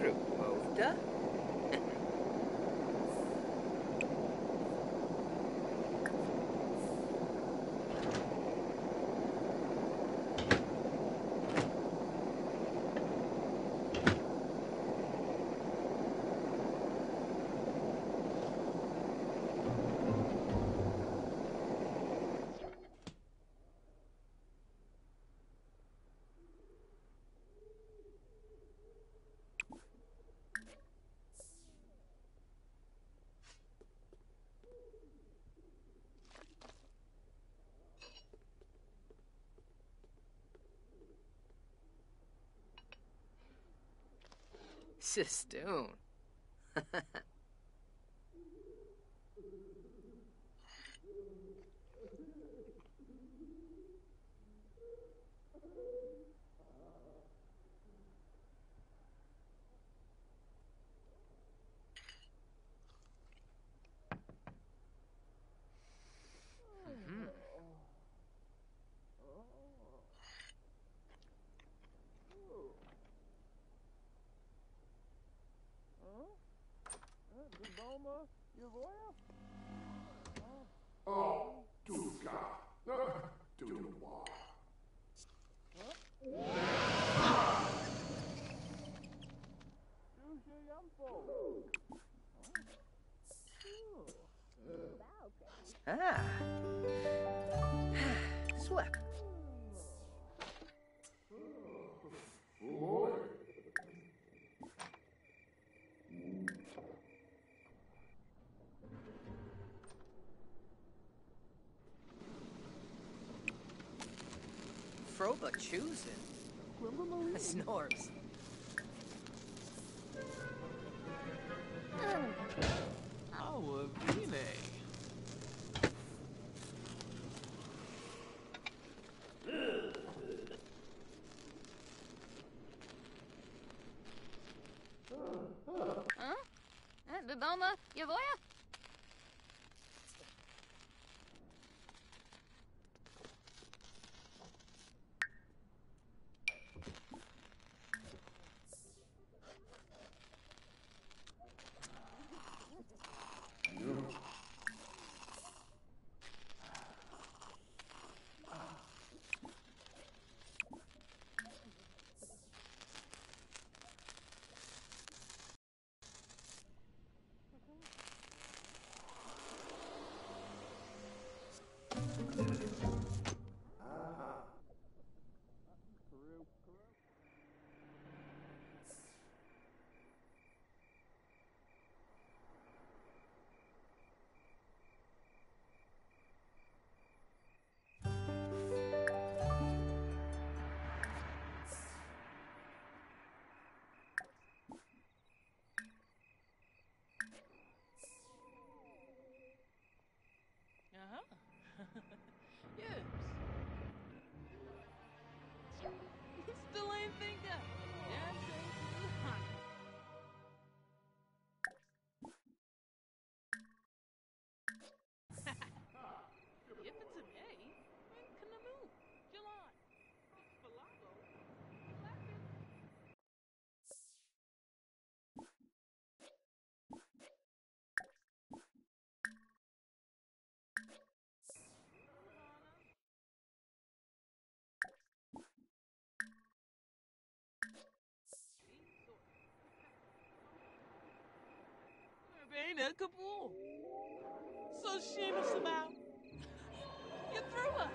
through Movda. Sistoon. Oh, Duka. Duwa. Ah. Swap. Froba choosing. Snorbs. Our Vine. Huh? Biboma, Yavoya? Bana Kabul. So she was about. You threw her.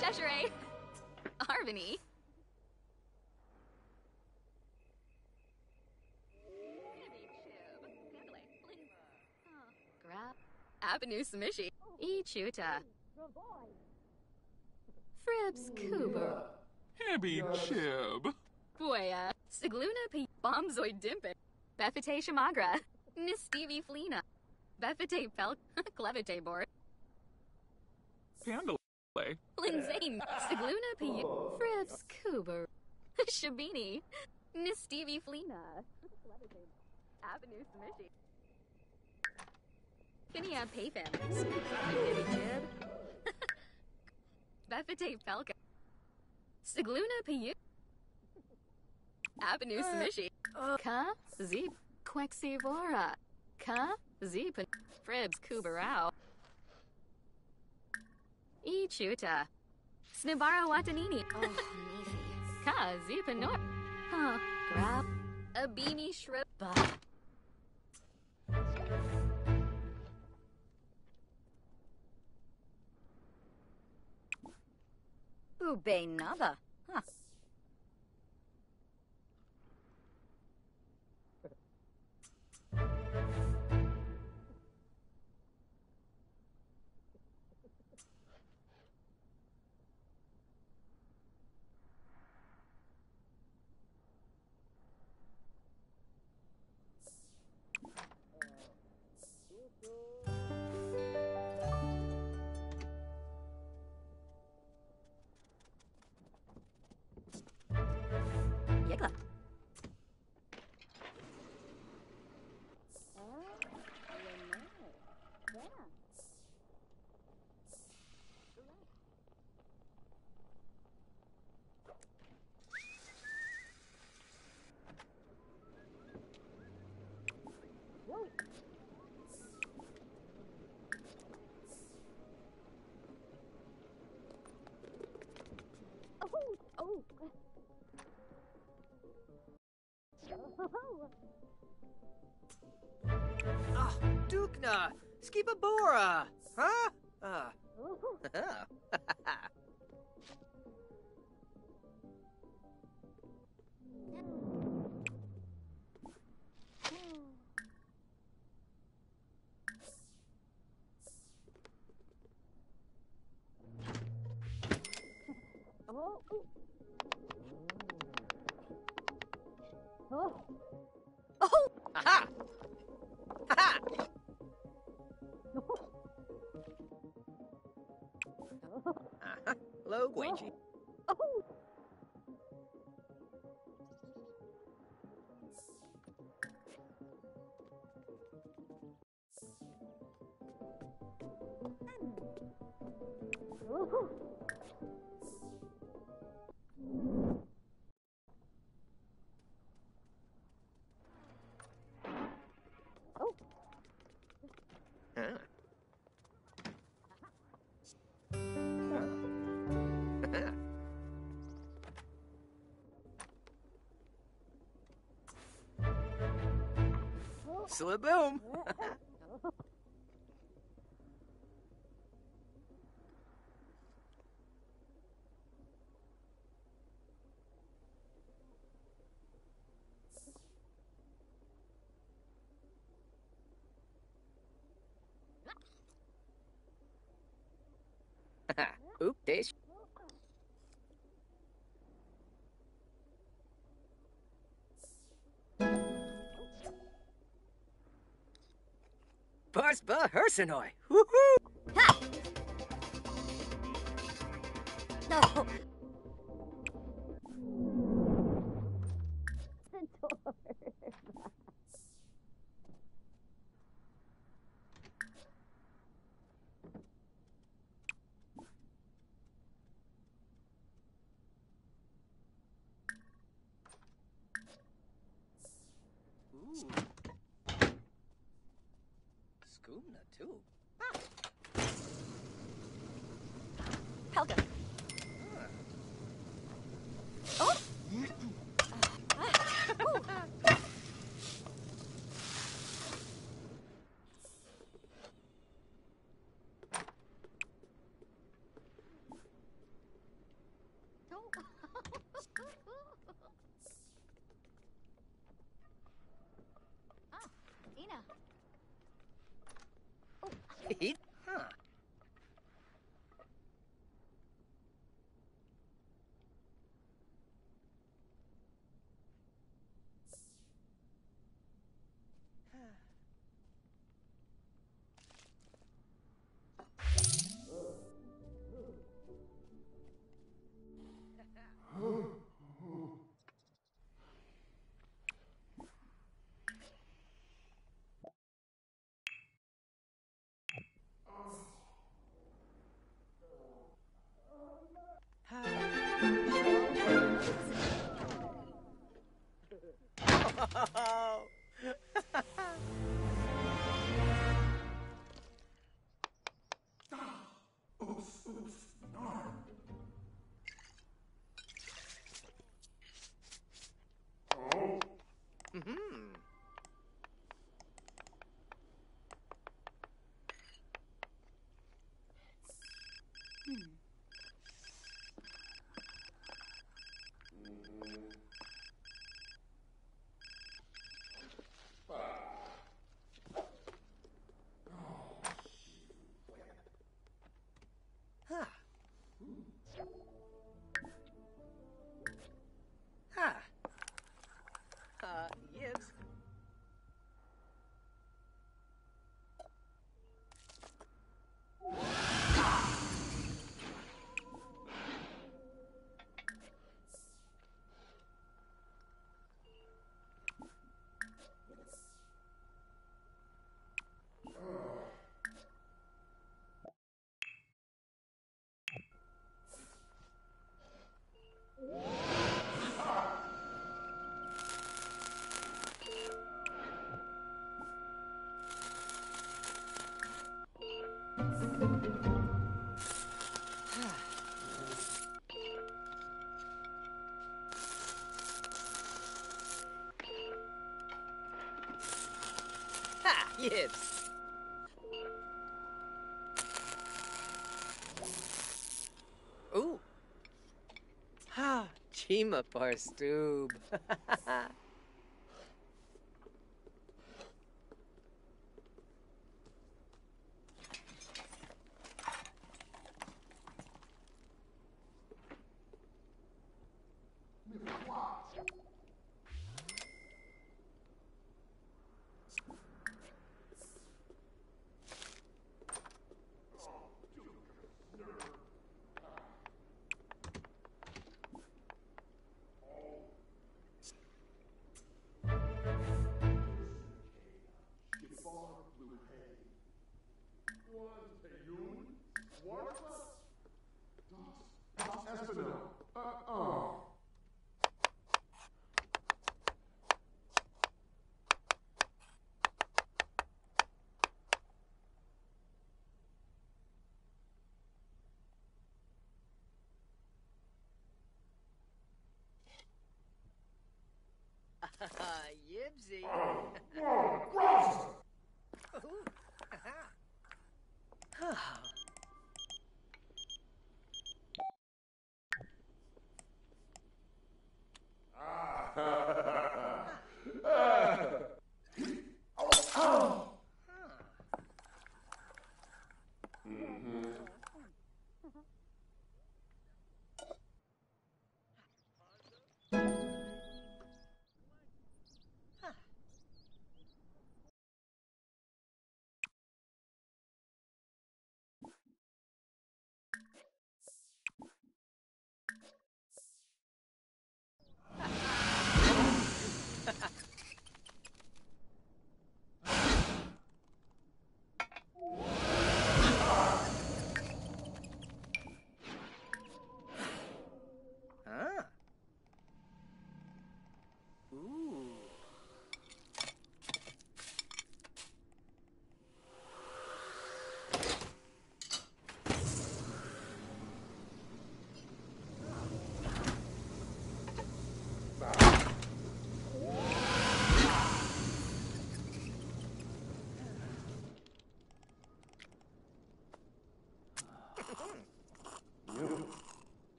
Cheshire. Harmony. Avenue Smishy. Ichuta. Fribs Coober. Hebby Chib. Boya. Sigluna P. Bombzoid Dimpin. Befete Shamagra. Miss Stevie Flina. Befete Pelt. Clevete Board. Pandalay. Linzane. Sigluna P. Fribs Coober. Shabini. Miss Stevie Flina. Avenue Smishy. Finia Payfam. Befete Pelka. Sigluna Piyu. Avenue Smishy. Ka Zeep. Quexivora. Ka Zeep. Fribs Kubarao. Ichuta. Snibara Watanini. Ka Zeep and Nor. Huh. Grab. A beanie shrub. Ube nada. Huh. Ah, Dukna! Skibabora! Huh? Oh. Oh. Oh! Aha! Aha! Aha! Hello, Gwenji. Oh! Oh! Sla-boom! Oop, dish. Barsba Hersenoi! Woohoo! Ha! No! Scoomna too. Ah. Helga. Oh. Yeah. Oh. Huh. Yes. Ooh. Ha, Chima Parstoob. Yibsy.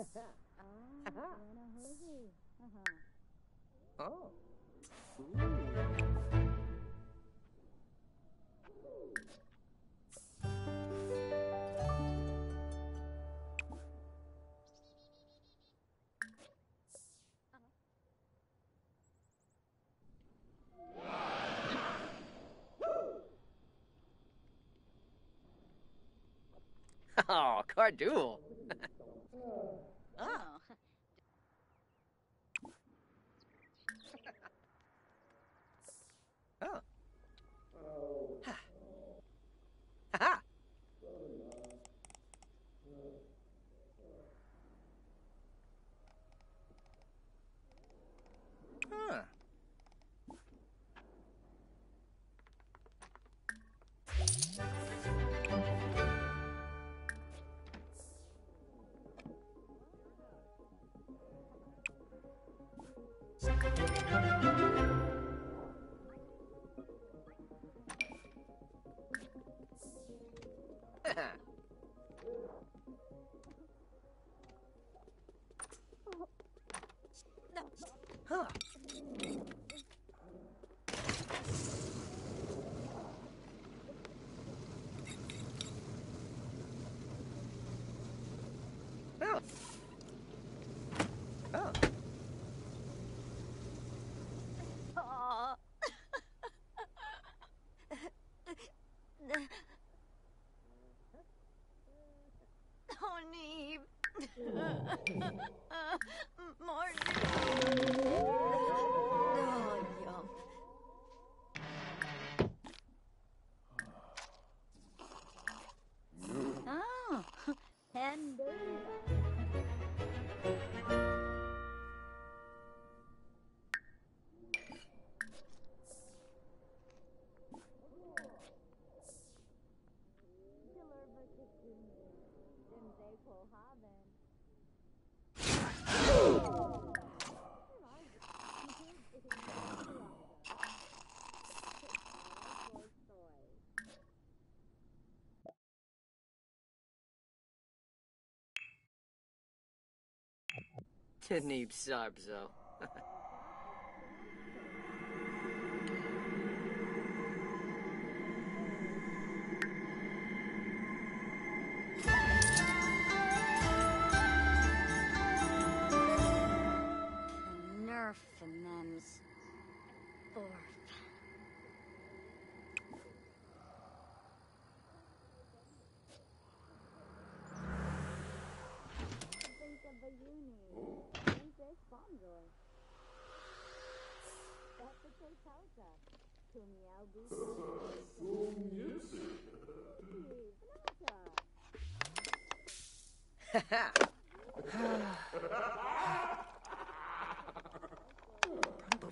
Oh. Oh, Cardool. Oh. Oh. Ha. Ha. Huh. Huh. Oh. Oh. Oh. Oh, Neve. Morning. Oh, yum. Oh, and Neeb Sarzo. Nerf and them's forth. Think of a union. Rumble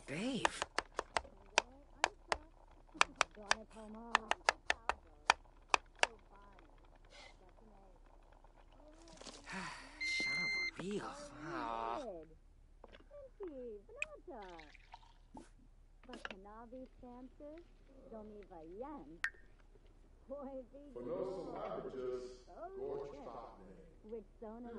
Dave. But Kanavi Sansa, Domiva Yan, with Zona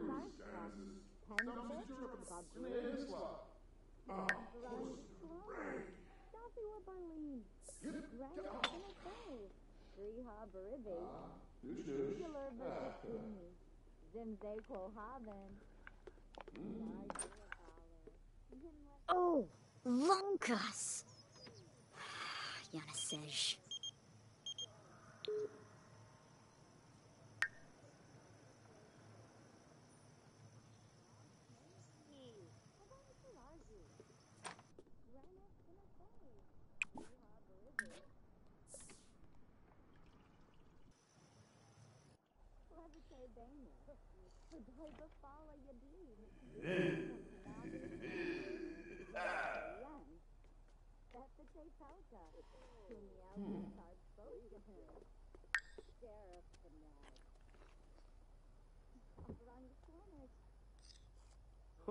Oh, Lonkas! Yana says.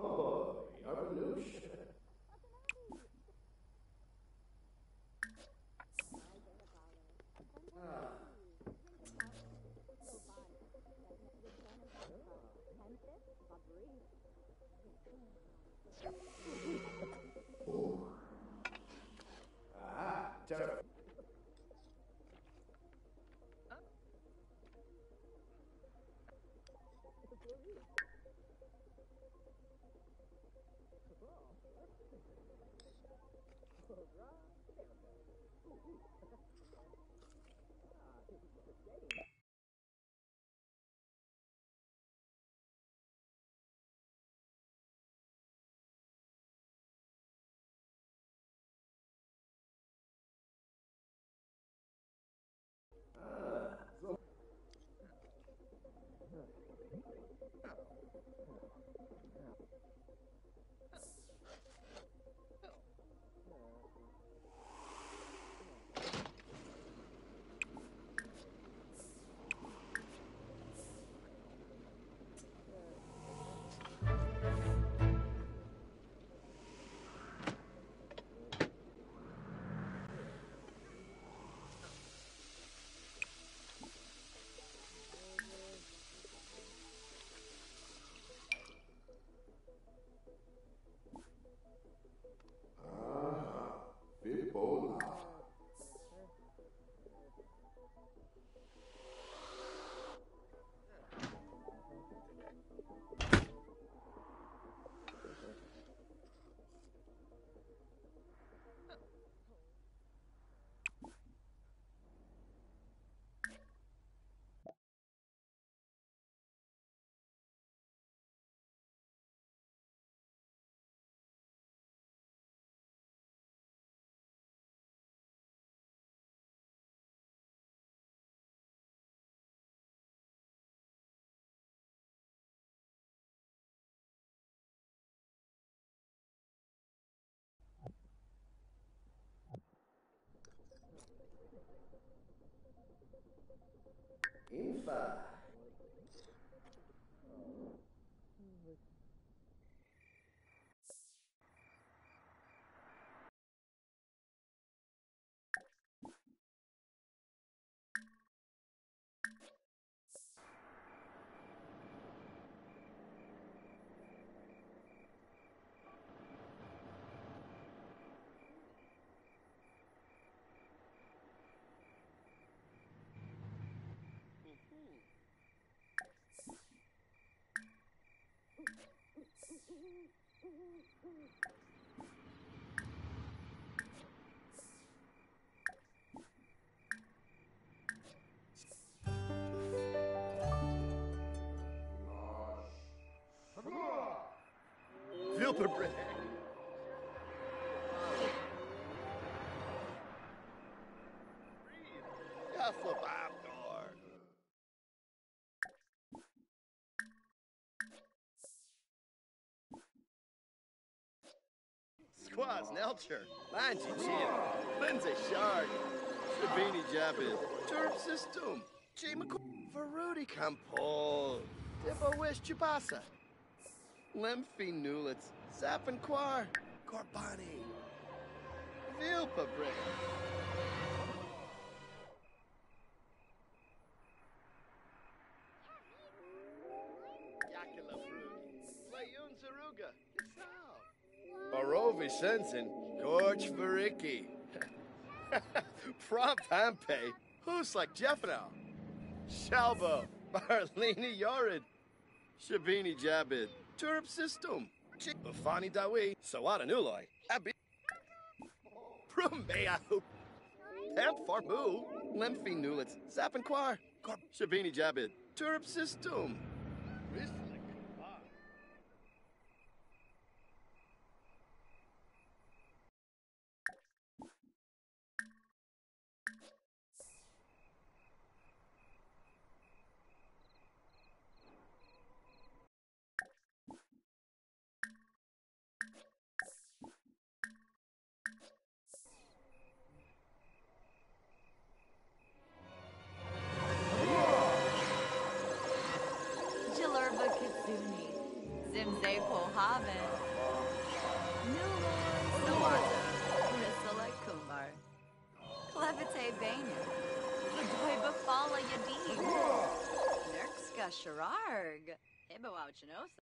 Oh, evolution. Infa. The bread. Squads, Nelcher, Lanchi Chip, Lindsay Shard, Sabini Jappin, Turb System, J. McCoy, Verudi Campol, Dippo Wish Chibasa, Lemphi Newlets, Sapinquar, Corbani, Vilpa Brick. Yakula Fruit, Layun Zaruga, Kisao. Barovi Sensen, Gorge Varicki. Prop Hampe, Hus like Jeffanow. Shalbo, Barlini Yorid, Shabini Jabid, Turb System. Buffani Dawi, Sawada Nuloi, Abbi, Brumea, Tamp Farmu, Lemphi Nulitz, Sapinquar, Shabini Jabid, Turb System. Shararg, Ibo Auchinosa.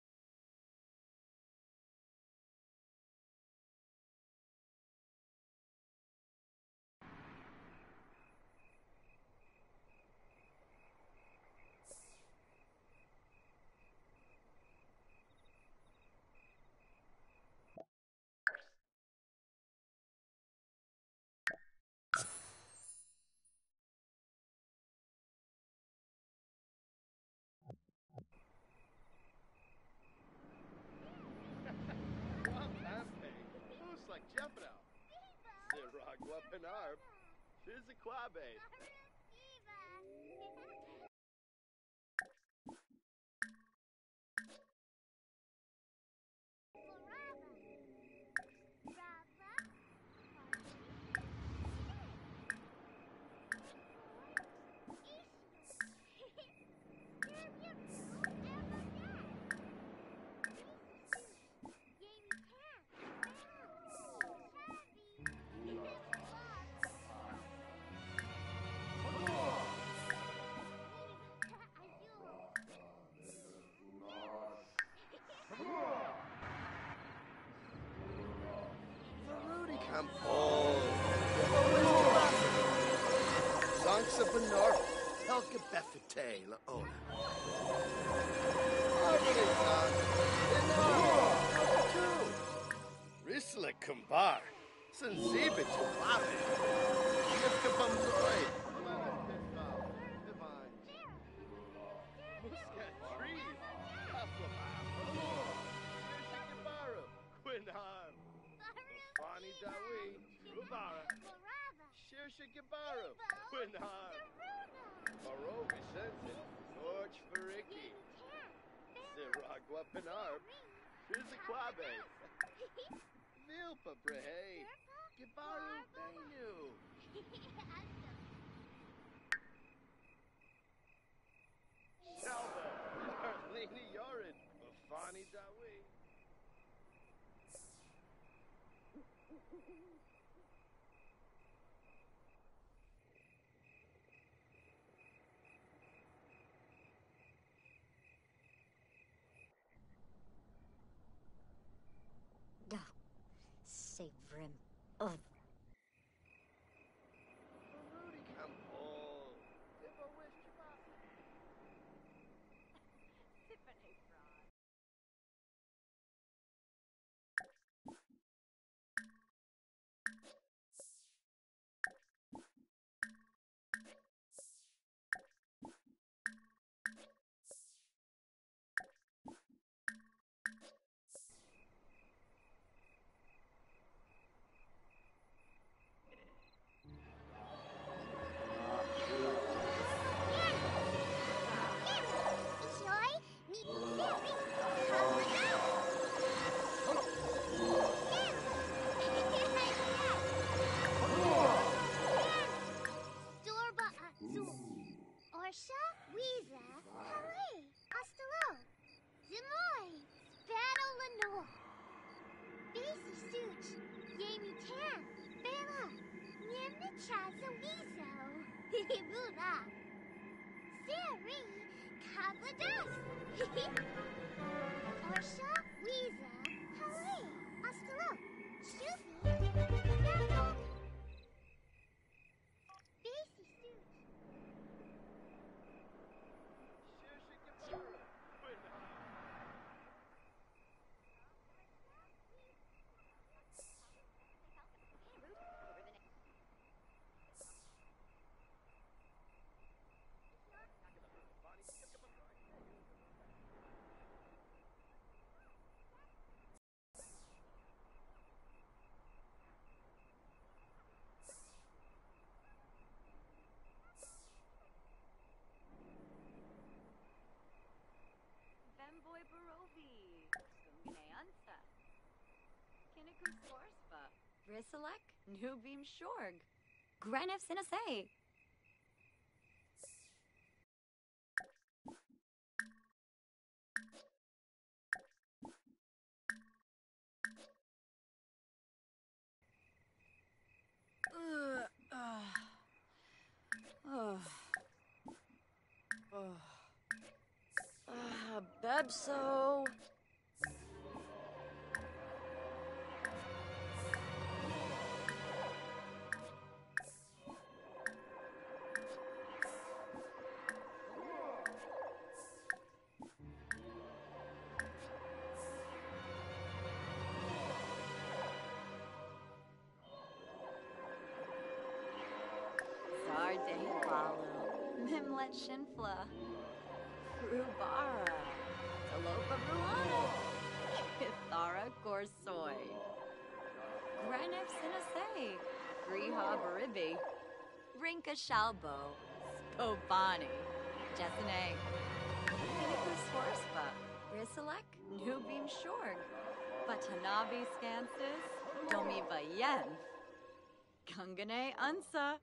an harp. She's a quabbait. Risla Kumbar, Sanziba Chababi, Lifka Bumzoy, Muska Tree, Kashikabaru, Quinhar, Fani Dawi, Rubara, Shirshikabaru, Quinhar, Maro Vicente, George Fariki, Ziragua Pinar, Rizikwabe. Vilpa Brehe, Gibaru Bainu. Salva, Arlini Yorin, Bafani Dawi. Savrim of Risalek, Nubim Shorg, Grenif Sinasay. Bebso. Mimlet Shinfla, Rubara, Talopa Ruana, Kithara Gorsoy, Grenif Sinasay. Griha Baribi, Rinka Shalbo, Spobani, Jesene, Miniku Swarspa, Risalek, Nubim Shorg, Batanavi Skansis, Domi Bayen, Gungane Unsa.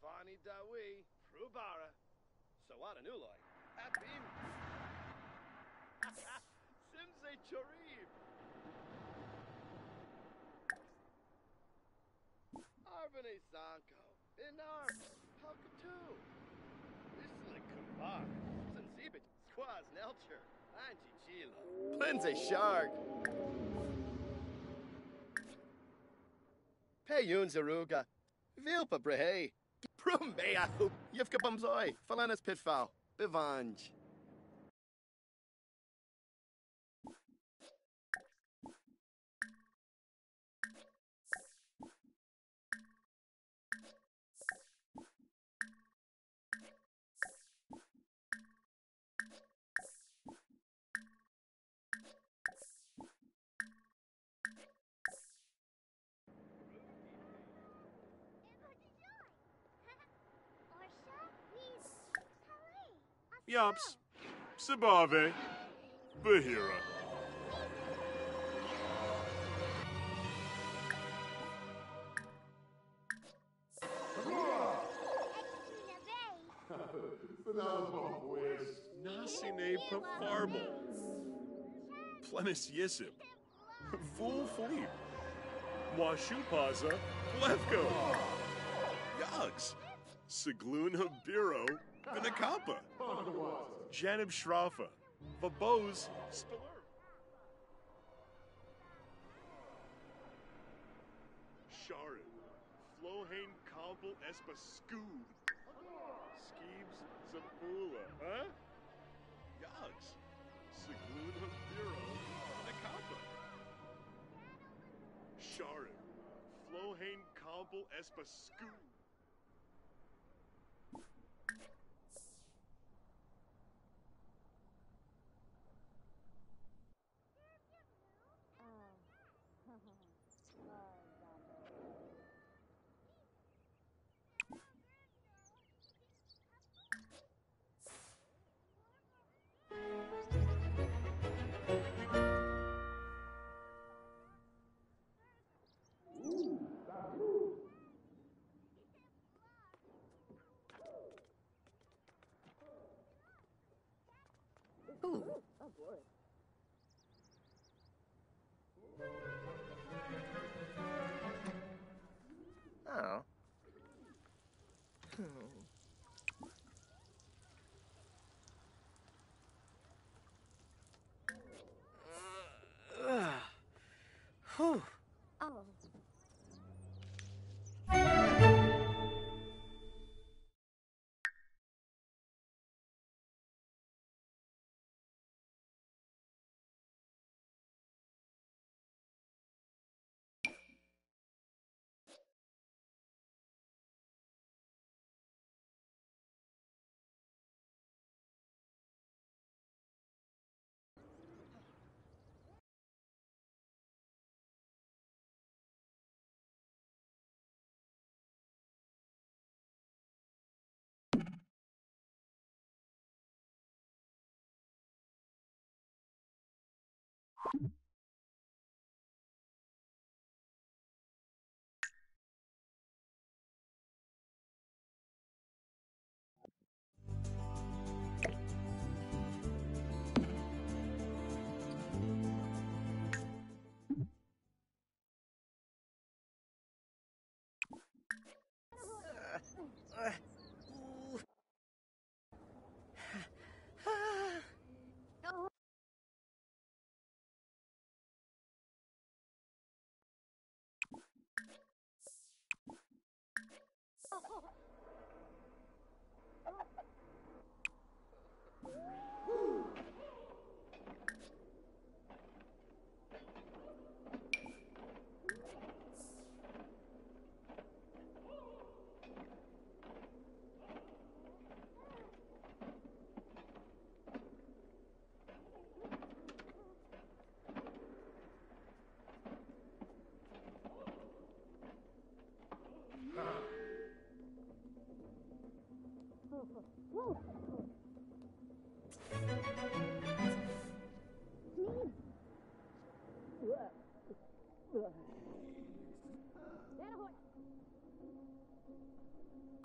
Fani Dawi, Prubara, Sawada Nuloi, Abim, Simze Chorib, Arbane Zanko, Inar, Halkatu, Isla Kumbar, Zanzibit, Squaz Nelcher, Anji Chila, Plinze Shark, Payun Zaruga, Vilpa Brehe. Prumbea, Yevka Bumzoi, Falanas Pitfall, Bivanj. Yops, Sabave, Bahira. Nasine Paparbo. Plenis Yisip. Full Fleep. Washupaza Lefko. Yugs. Sigluna Biro. Vinakapa, Janib Shrafa, Vaboz, Spiller. Sharin, Flohane Kabul Espascood, Skeebs Zabula, huh? Yags, Sigluna Biro, Vinakapa. Sharin, Flohane Kabul Espascood. Okay.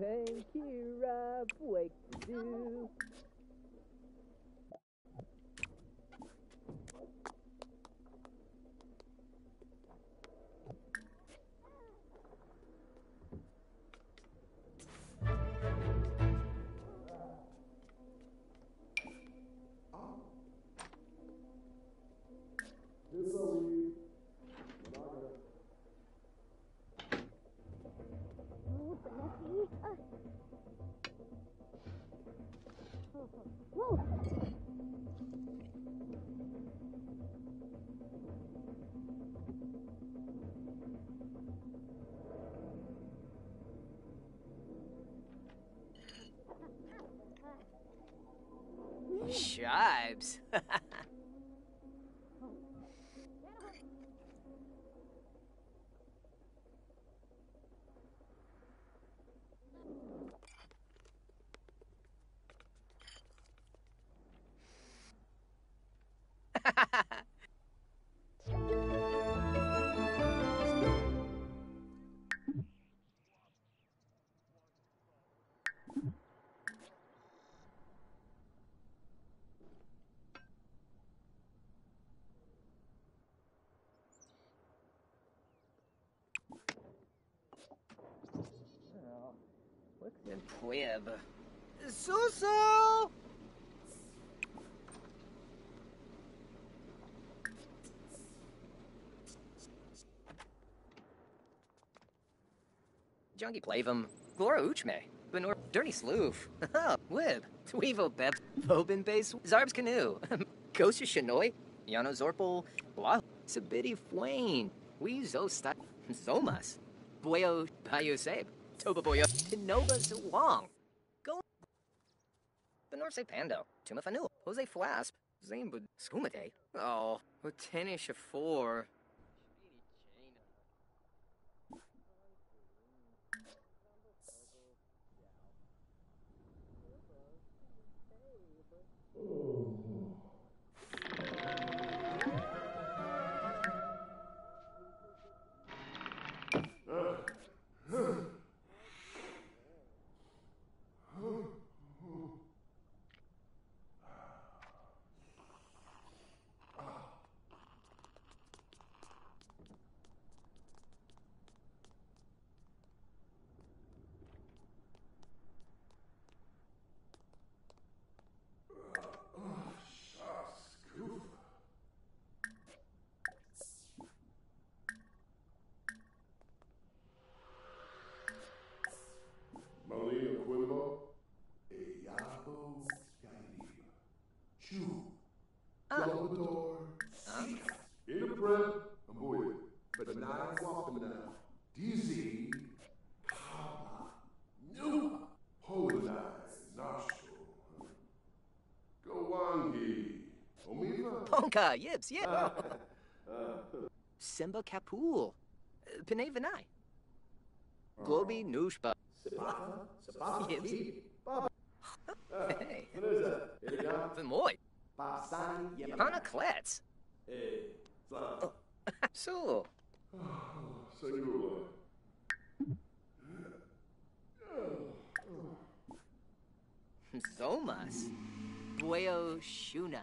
Thank you, Rob. Wake the zoo. Shibes. The Pueb. So-so! Jungi Plavum, Glora Uchme, Benor, Dirty Sloof, Wib, Tweevo Bev, Bobin Base, Zarb's Canoe, Kosha Shinoi, Yano Zorpal, Blah, Sabidi Fwain, Weezo Stat, Zomas, Bueo Payoseb. Toba Boya, Tinoba Zuwang, Go, Benorse Pando, Tuma Fanu, Jose Flasp, Zambud, Skumate, oh, Tenish a four. Salvatore. Six. Interpret. Avoid. But not often enough. Dizzy. Calma. Numa. Polonize. Nostril. Gowangi. Omiva. Ponka. Yips. Yeah. Simba Kapul. Panay Vinay. Globi Nushba. Sabata. Sabata. Yips. Baba. Hey. What is that? Vimoy. Basani. Yapana Klets. Hey. Zan. So. Segula. Zomas. Bueo Shuna.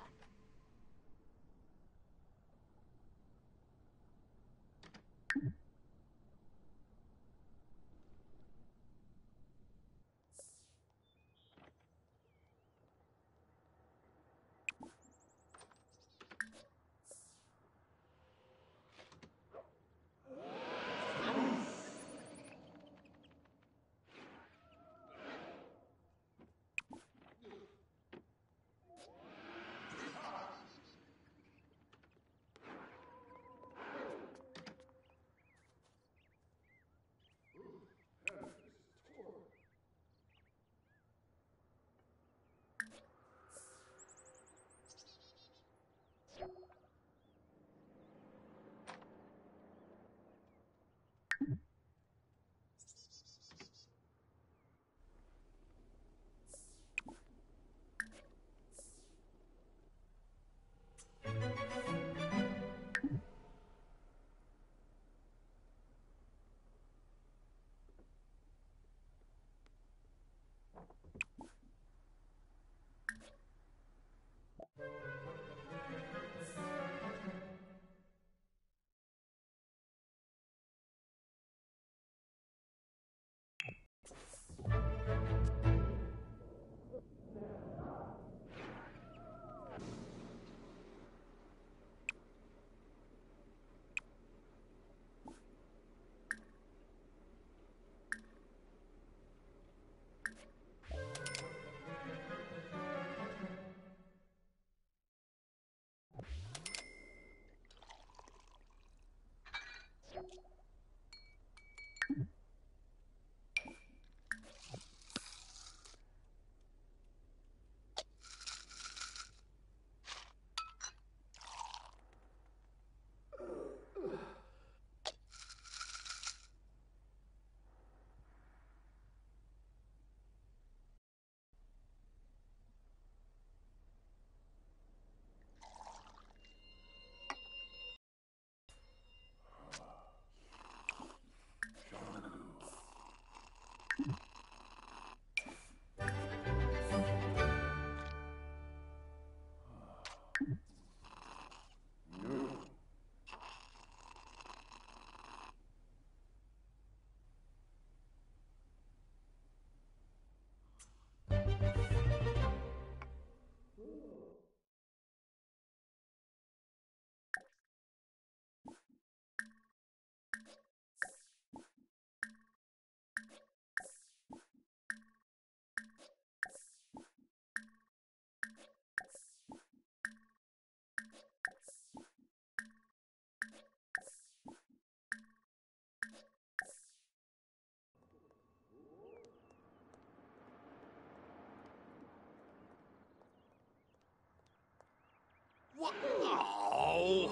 What? Oh!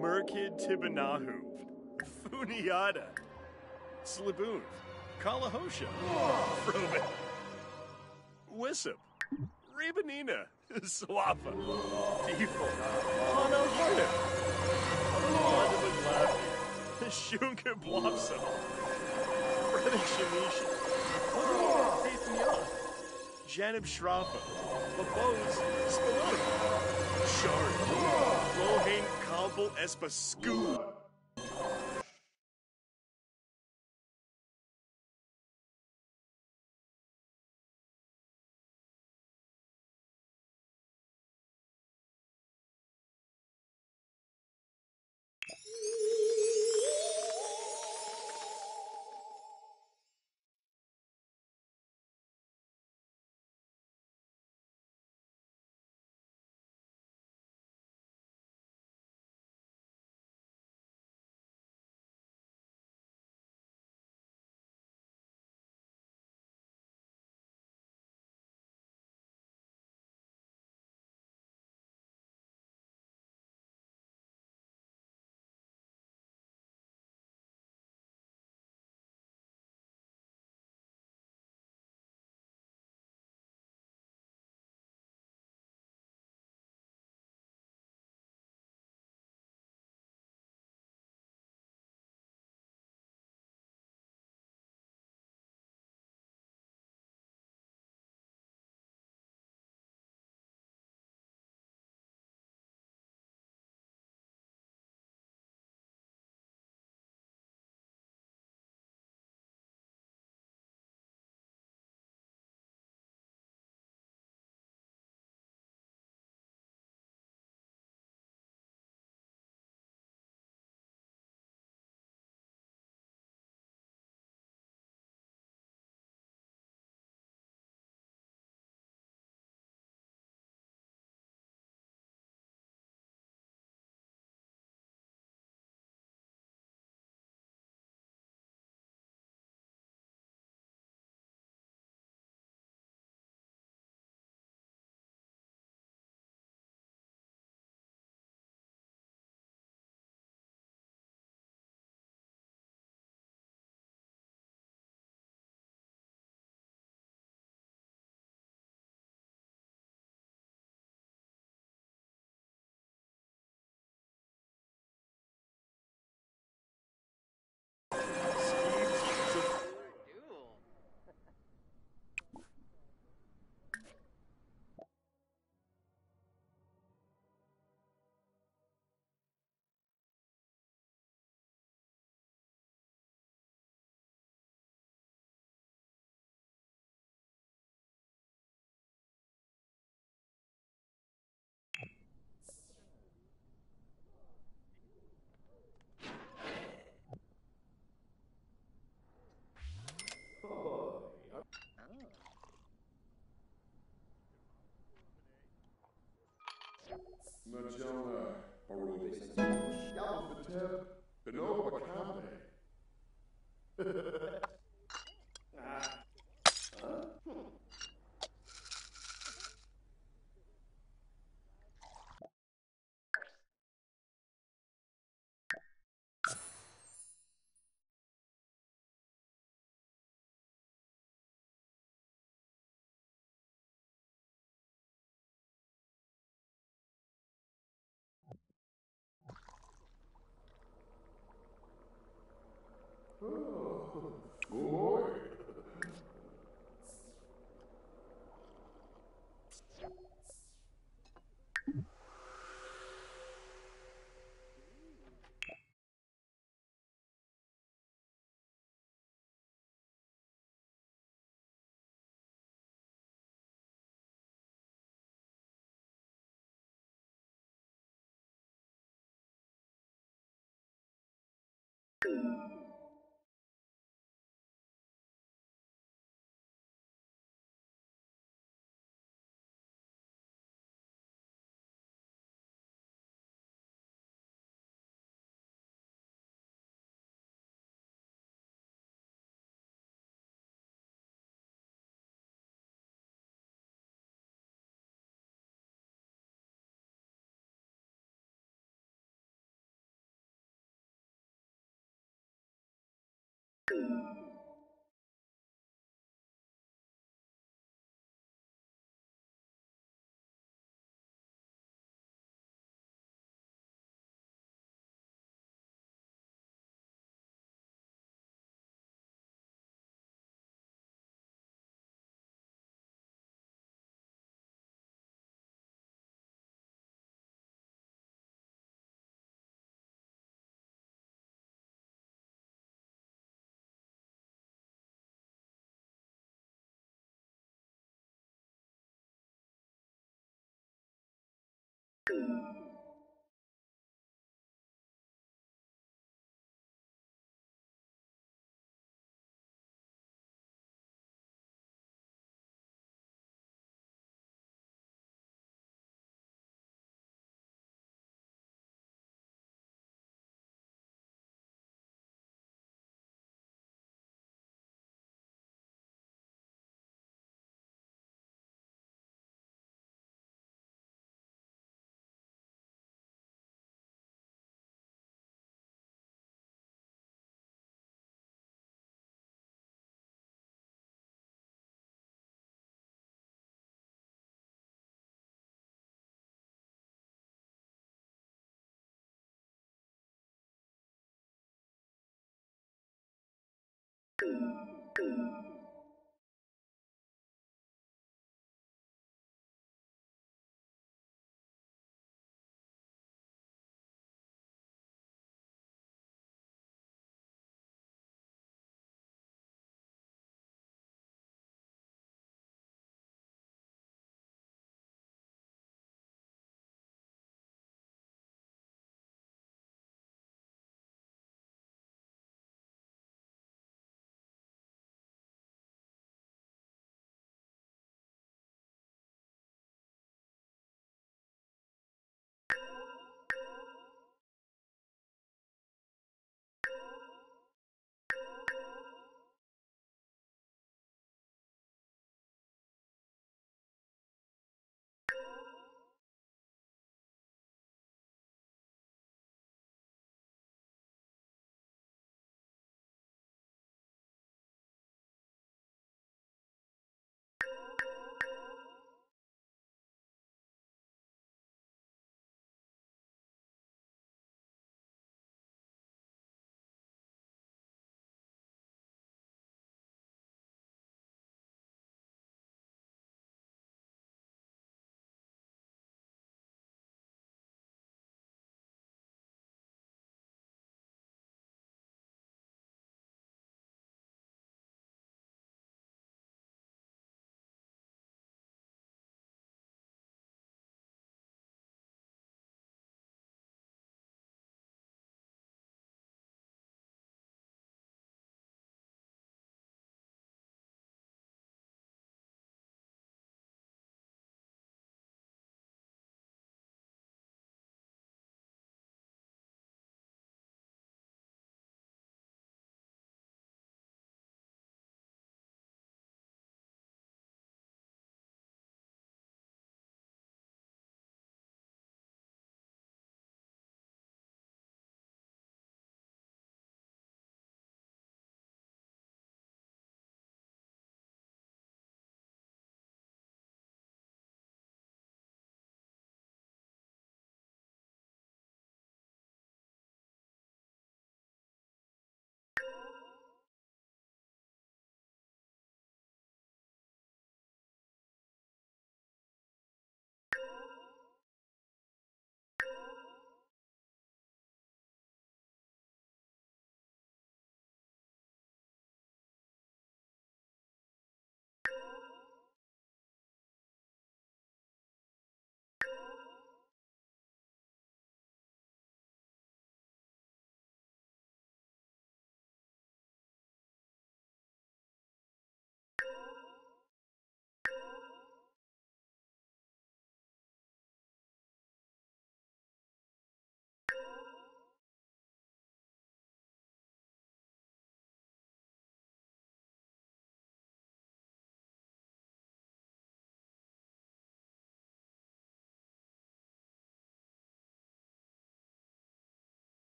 Merkid Tibanahu, Funiata, Slaboon, Kalahosha, Froben, Wissip, Rebanina, Swappa, Deeple, Hanahana, London Laffy, Shunka Blossom, Fredic Shamisha, Janib Shrafa, Labose, Spalone, Shard, Lohane Kabul Espascu. Magella Barovic. Jan Vertel. Benoba Kame. Oh, good boy.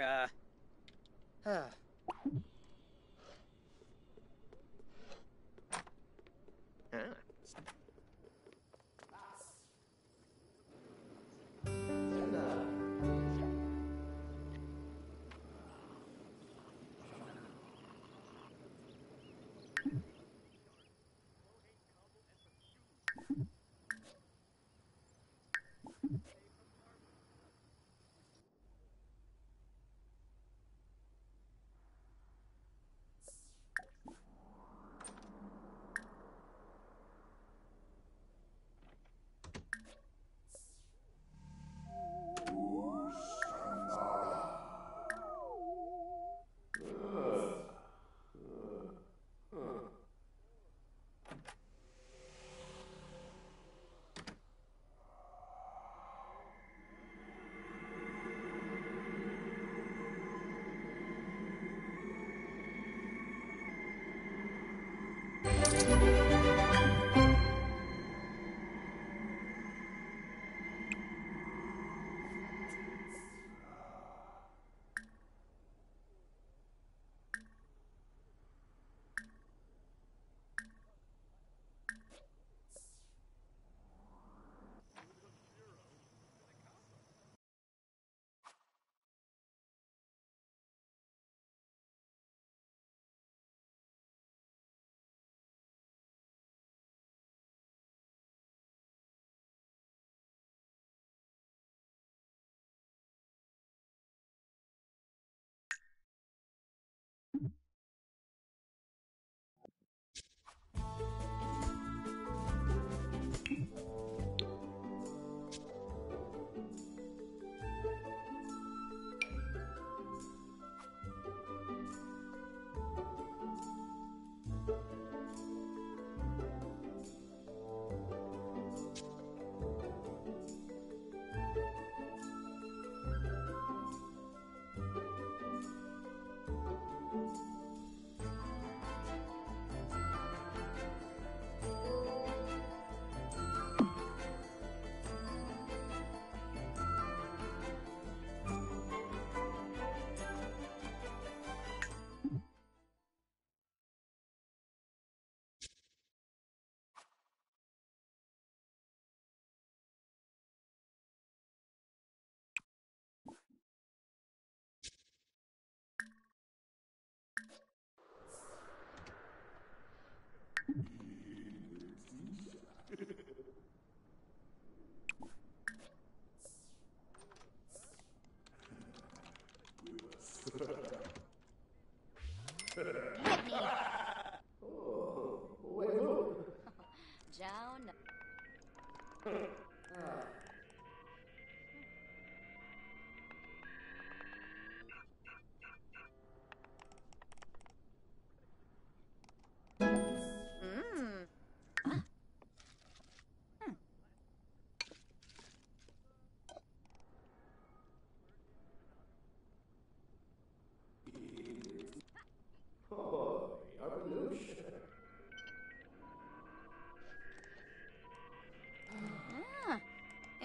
like,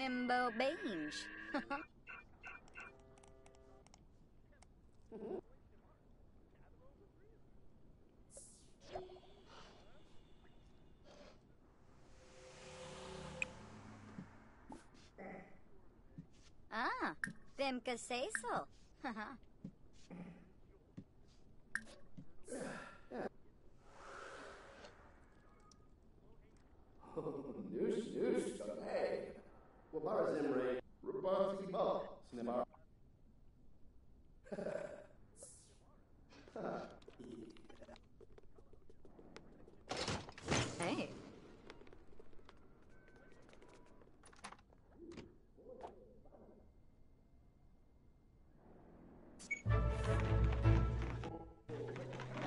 Embo Beans. Ah, them que say so.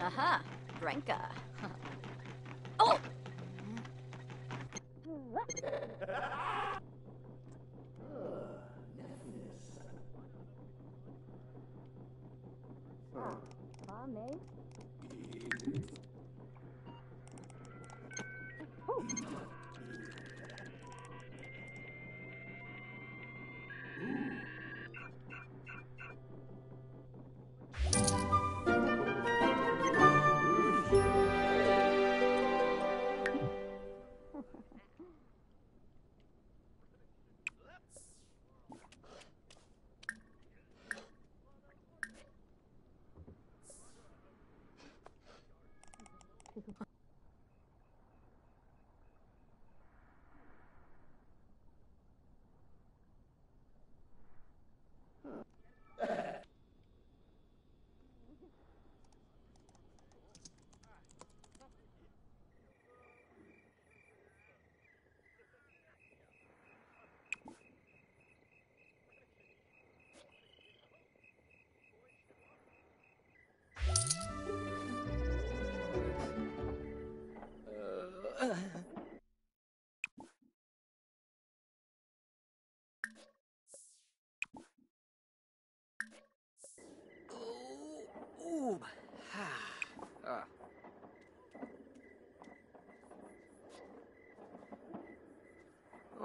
Aha, Branka. Oh!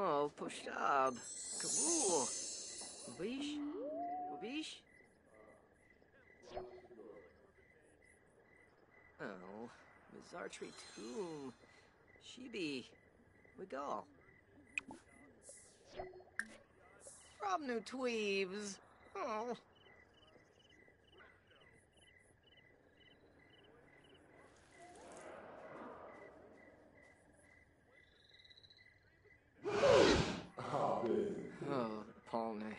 O, poślad. Kwu. Ubiś? Ubiś? Oh, Mizartri Tomb. Shibi. Wigal. From New Tweebs. Oh. Oh, Polne.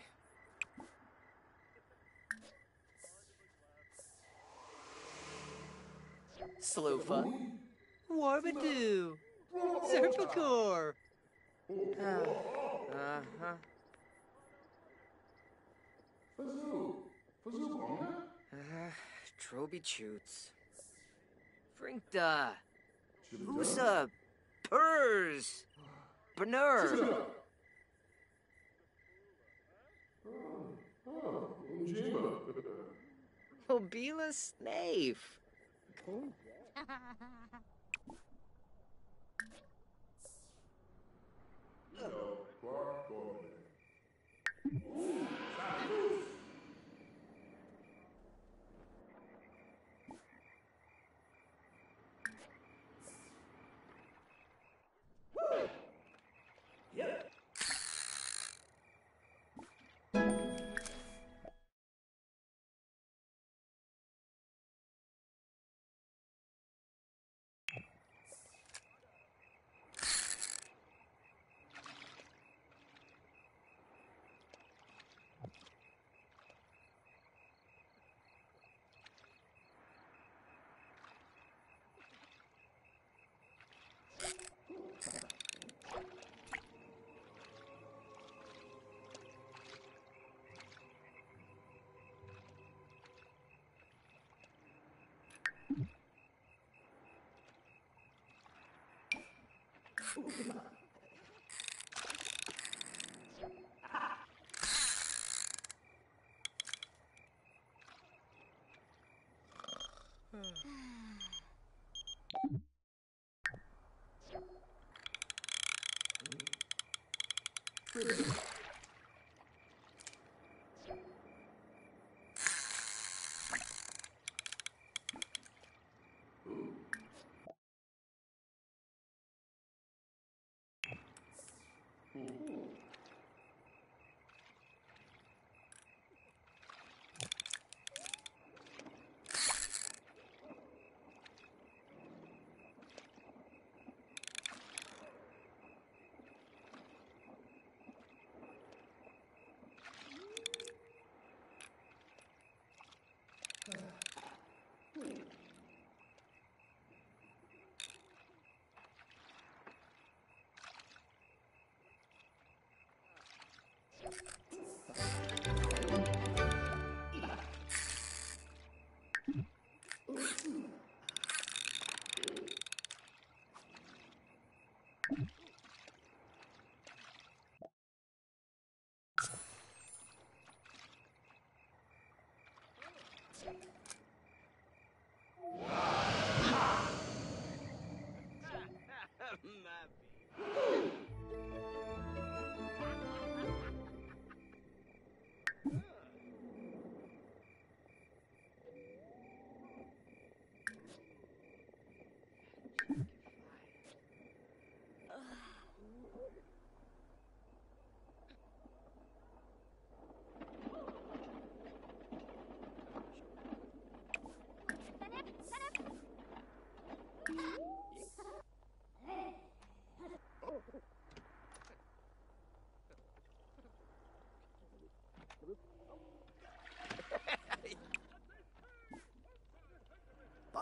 Sloofa. Warbadoo. Serpicore. Uh-huh. Trobichutes. Frinkda. Husa. Purs. Bernur. Obila Snafe.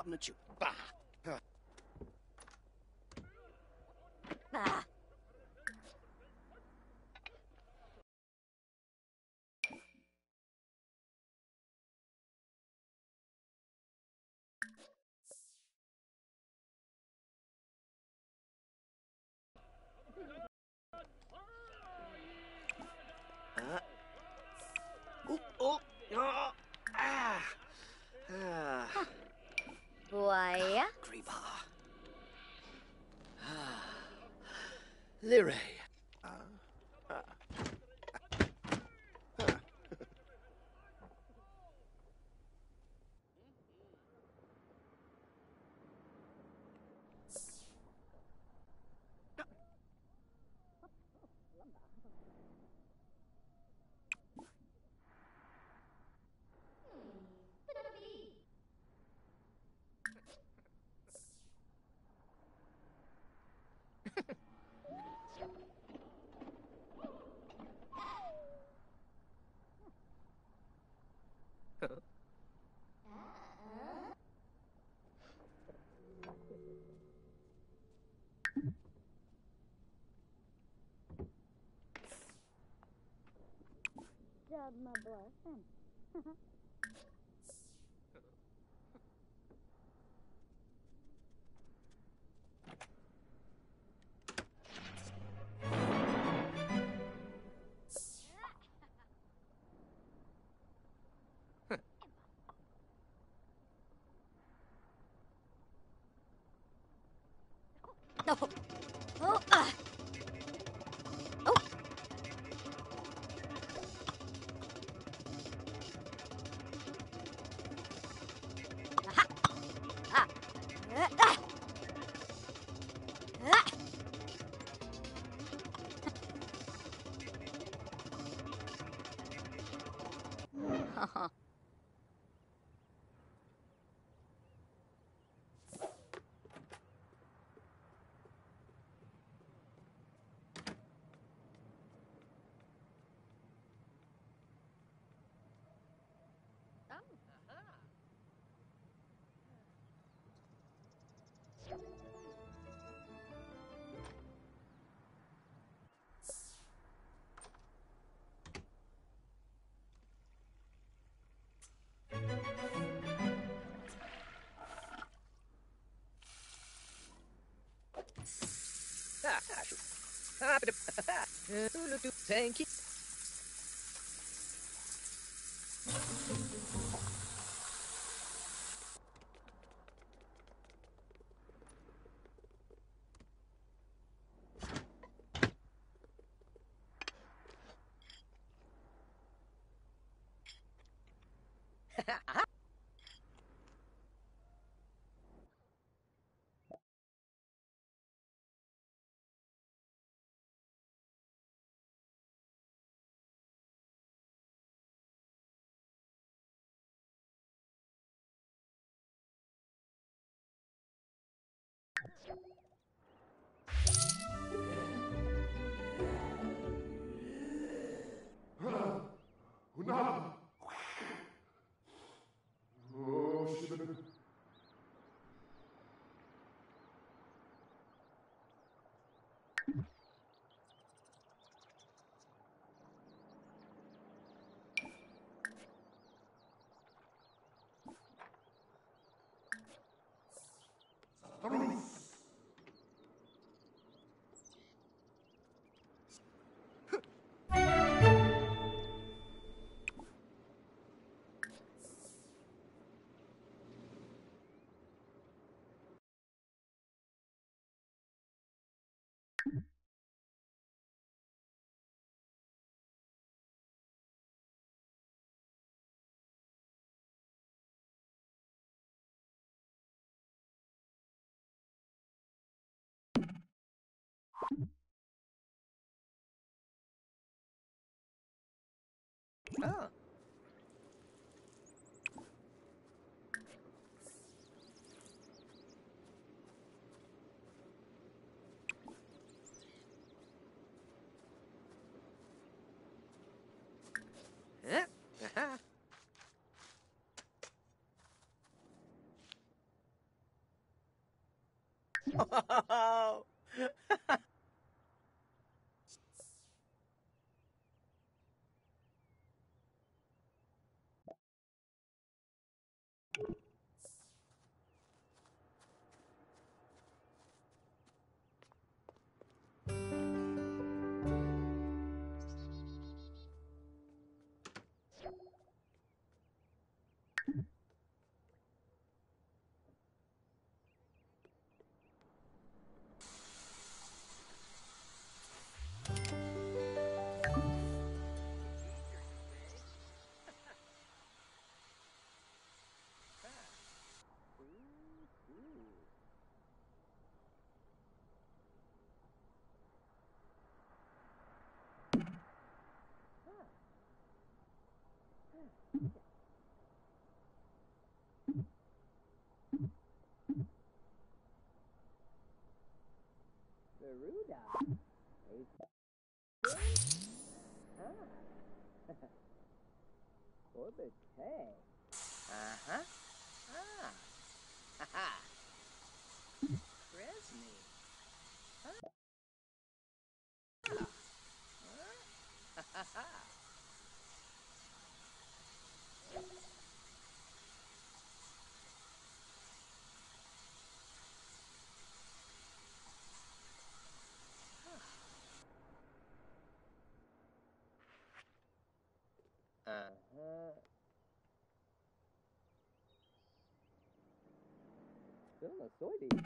Not you. Bah. Bah. Lyrae. Job my blessing. Oh. Oh. Oh. Aha. Ah. Ah. Ah. Ha ha. Thank you. No! Oh, shit. Oh. Huh? Aha. Oh. Still a soybean.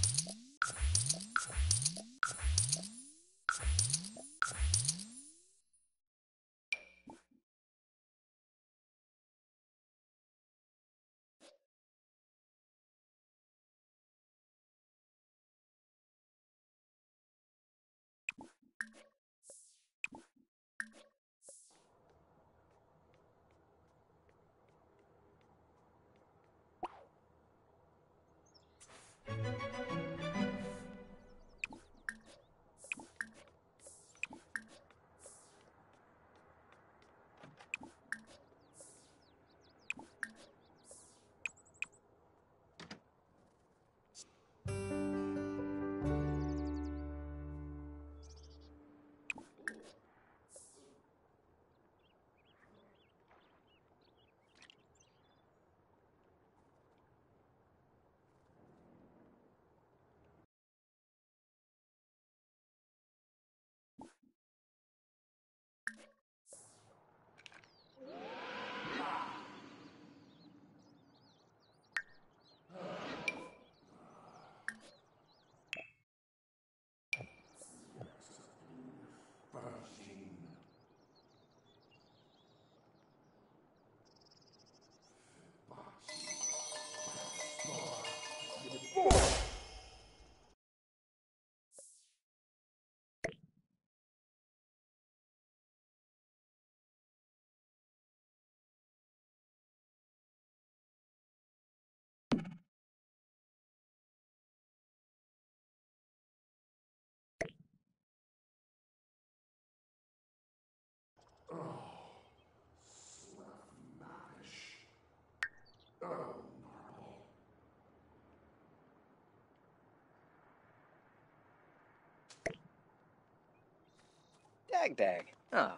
Tag. Ah. Oh.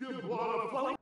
You wanna fight?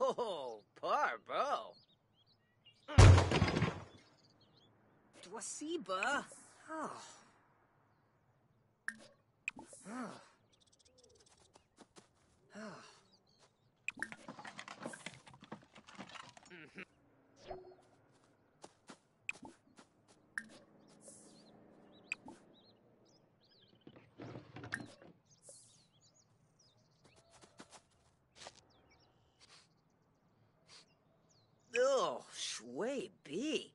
Oh, Parbo! Dwasiba! Oh. Oh. Oh. Way B.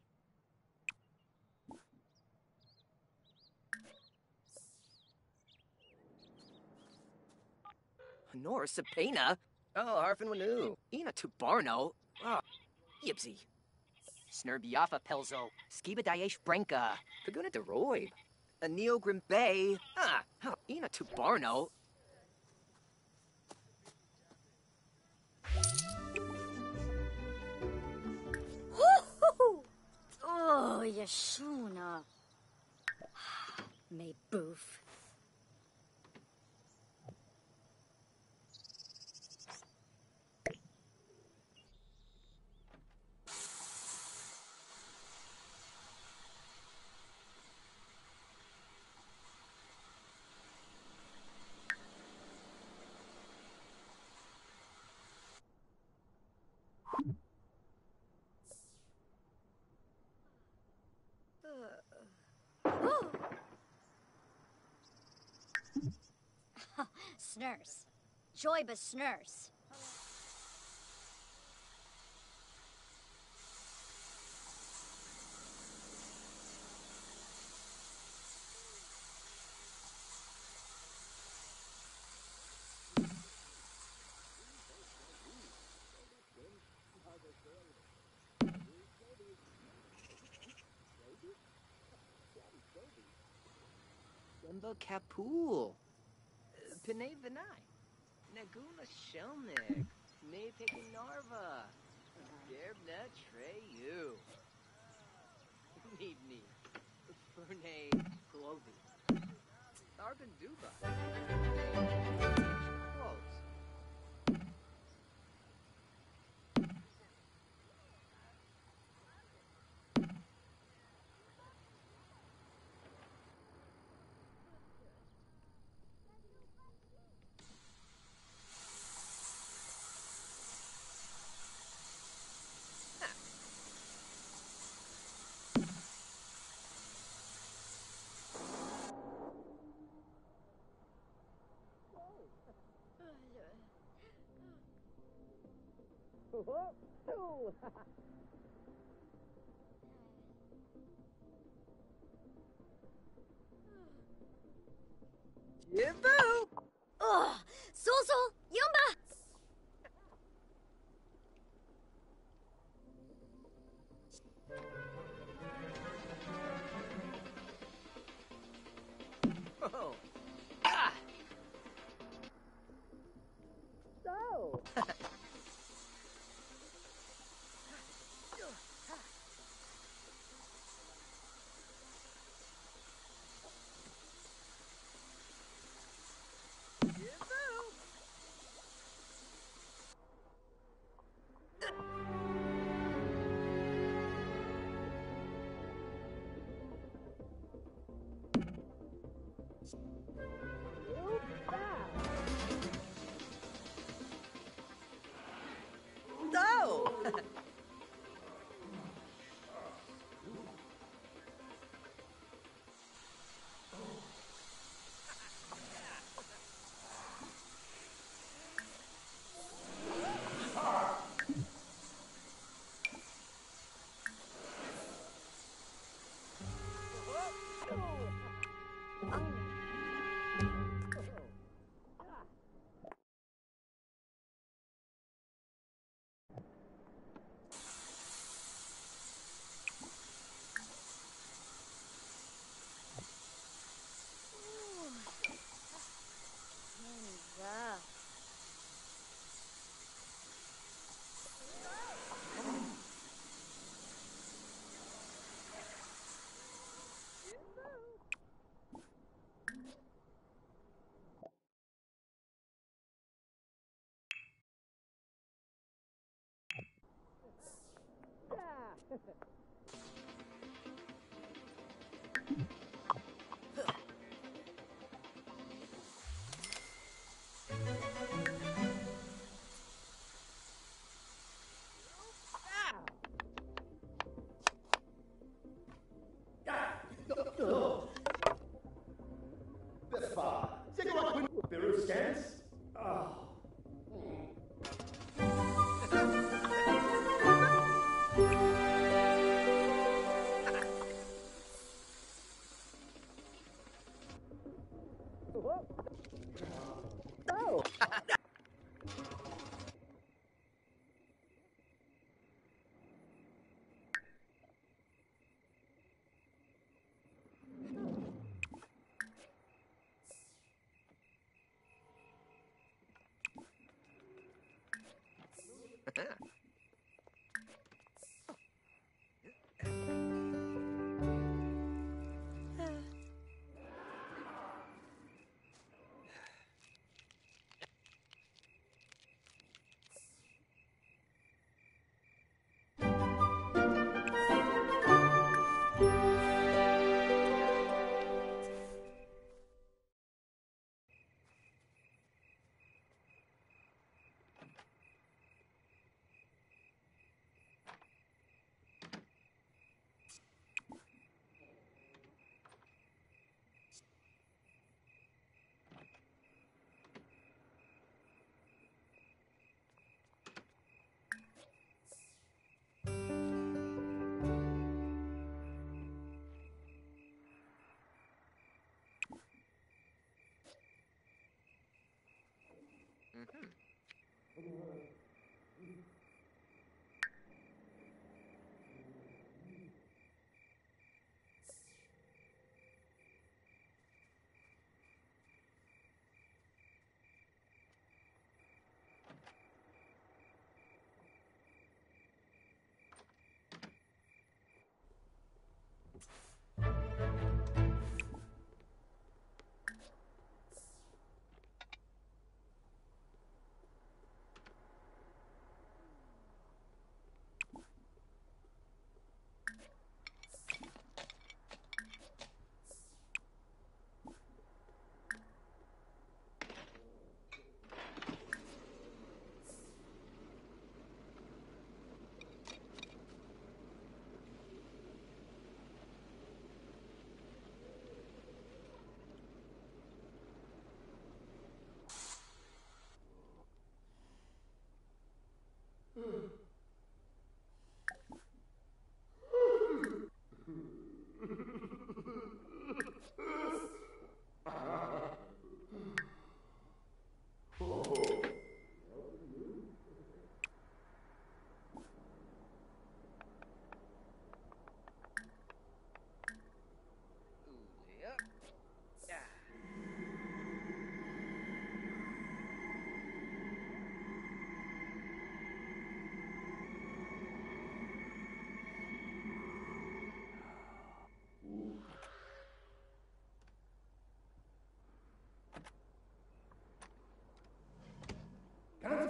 Honora Sapena. Oh, Harfin Wanu. Ina Tubarno. Oh, Yipsy. Snurbiafa Pelzo. Skiba Daesh Branka. Paguna Deroib. Anil Grimbe. Ah, oh, Ina Tubarno. Oh, Yashuna. May boof. Snurse. Joyba Snurse. Dumbo Kapool. Panay Vinay, Nagula Shelnick, Maypick Narva, Derbna Treyu, Needney, Fernay Clovey, Arben Duba, Close. Oh, oh, oh. Yumbo! Oh, Soso! Yumba! Oh. Ah. So.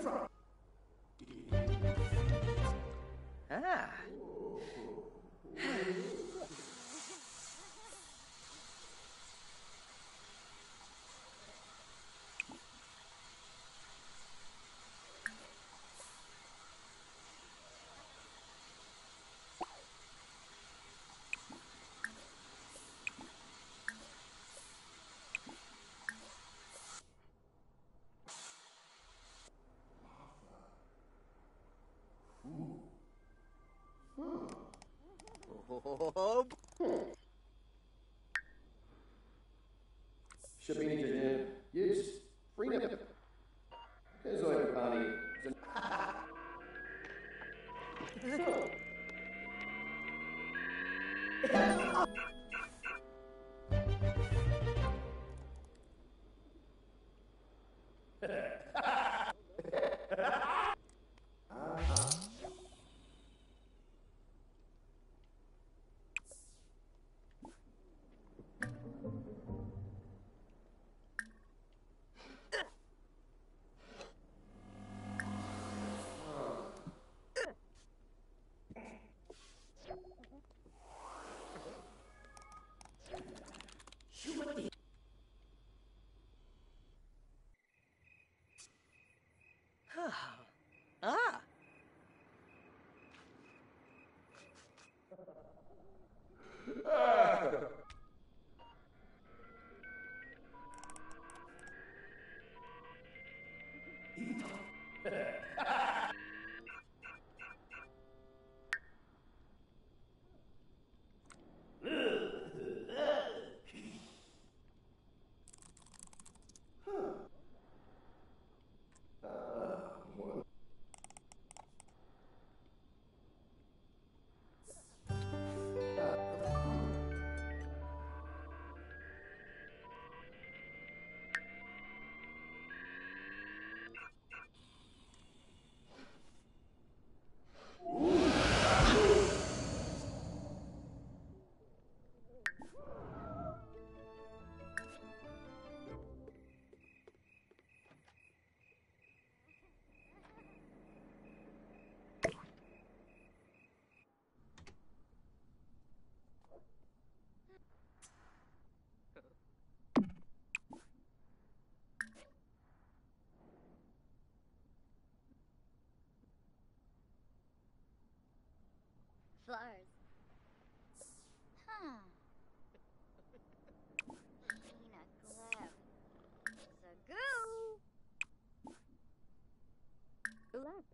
coming from? Ah. Shipping engineer, yes, freedom. Here's all your party. Ah. Ah. Flowers. Huh. Nina Glove. Zagoo. Glove.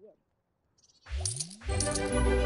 Cueva. Thank you, Rob.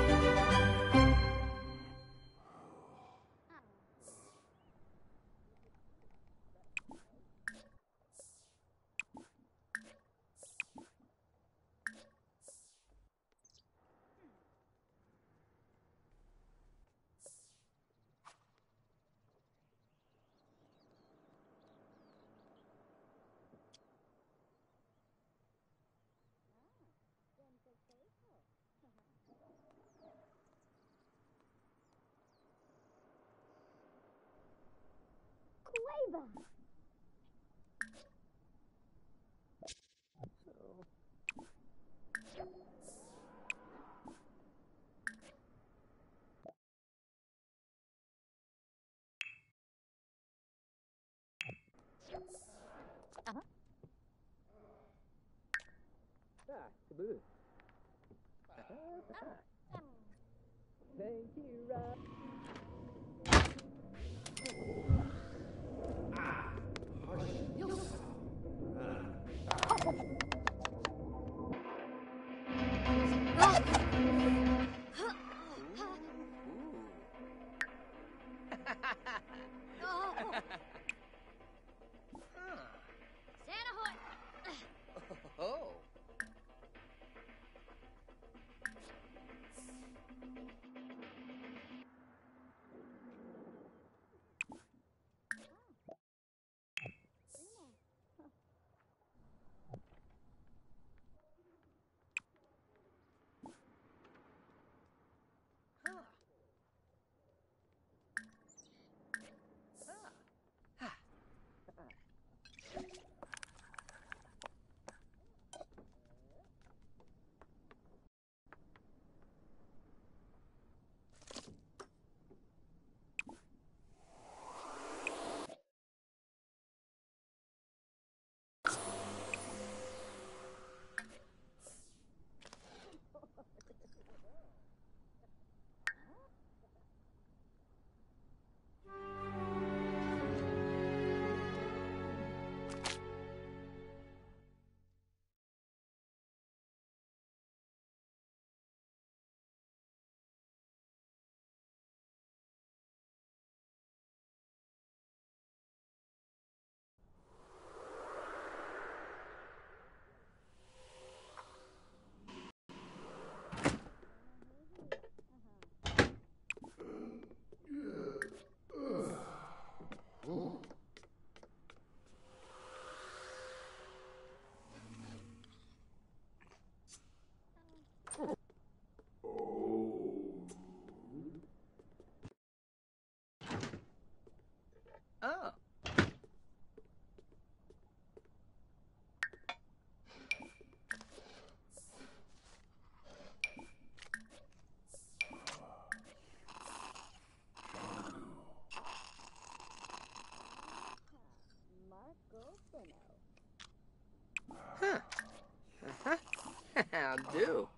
I do.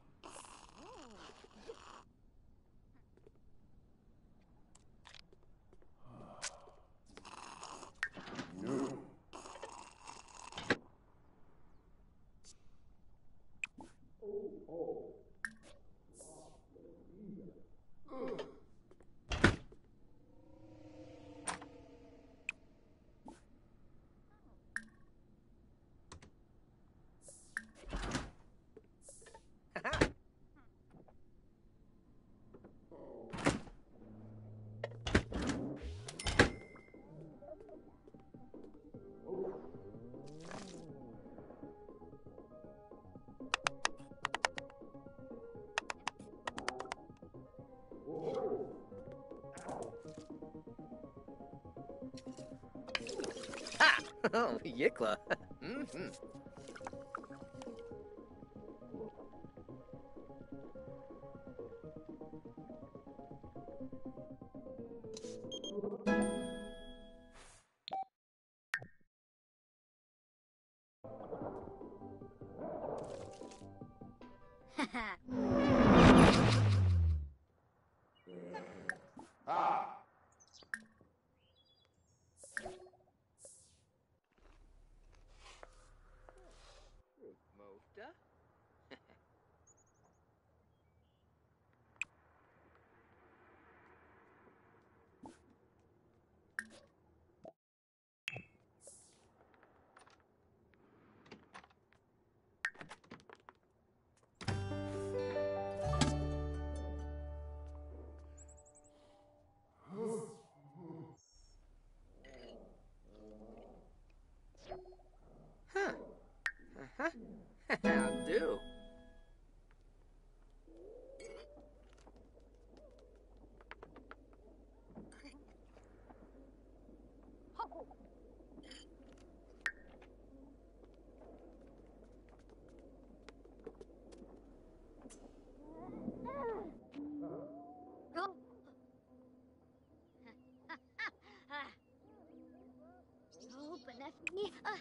Oh, Yikla. Mm-hmm. Oh. Huh.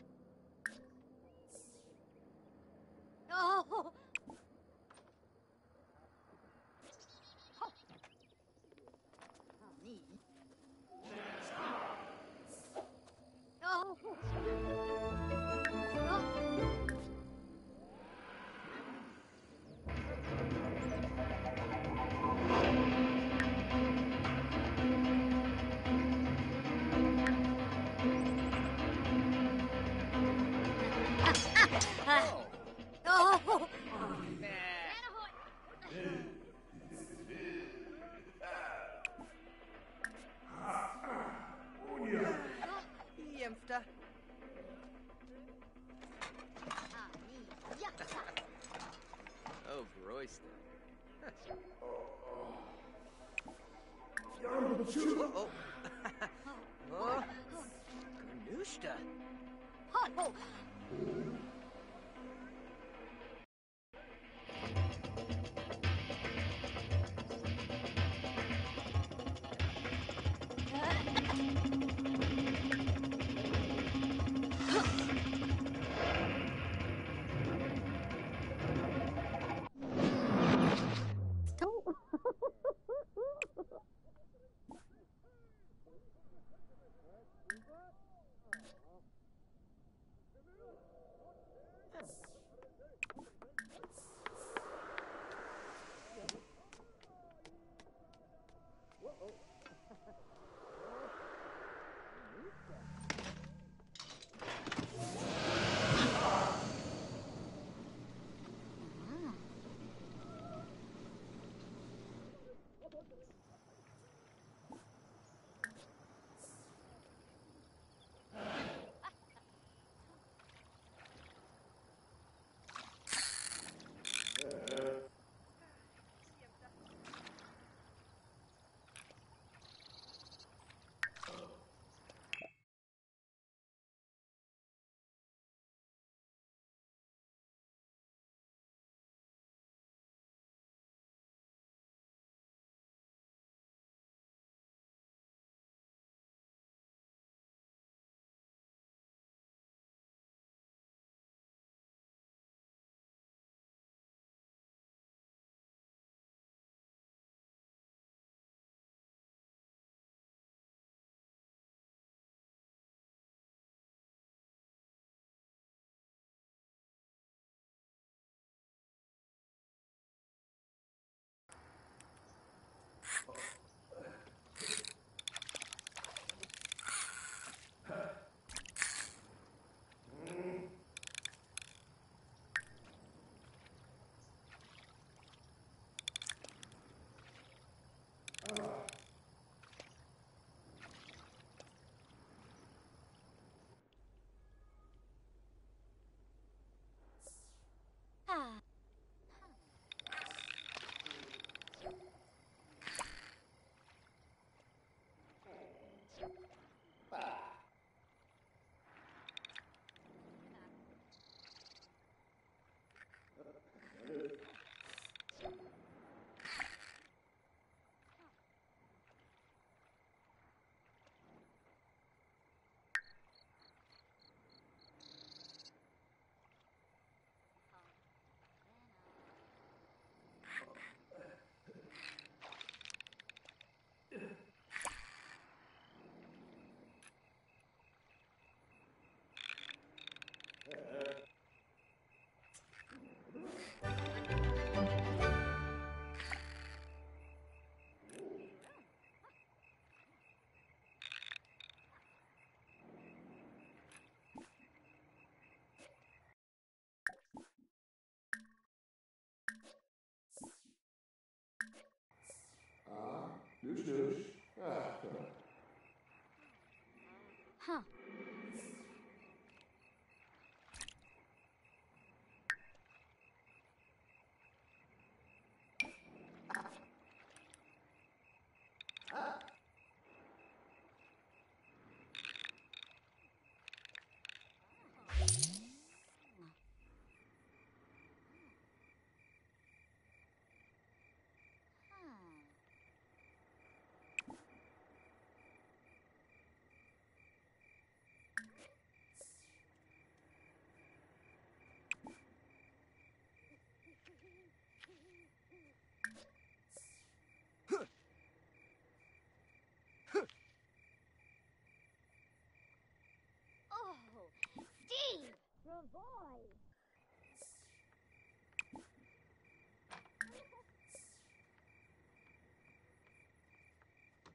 boy.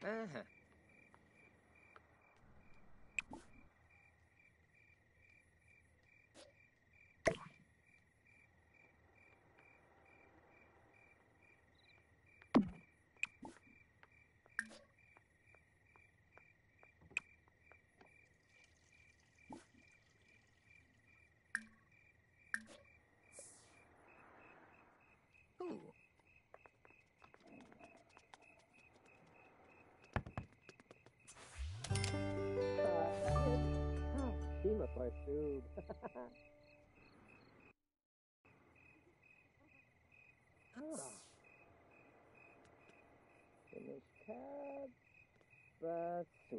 Uh-huh. My food. Finish tab. Basu.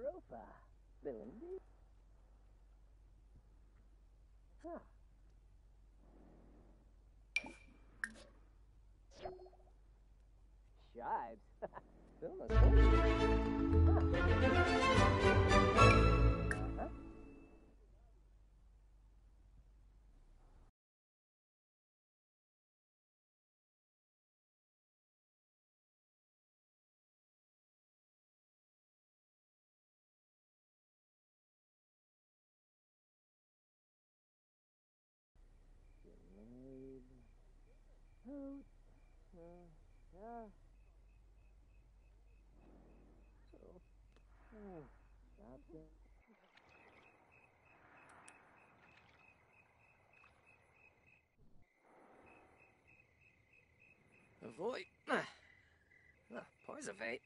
Strofa, Billy. Huh. Shives. Huh. Avoid Poisevate.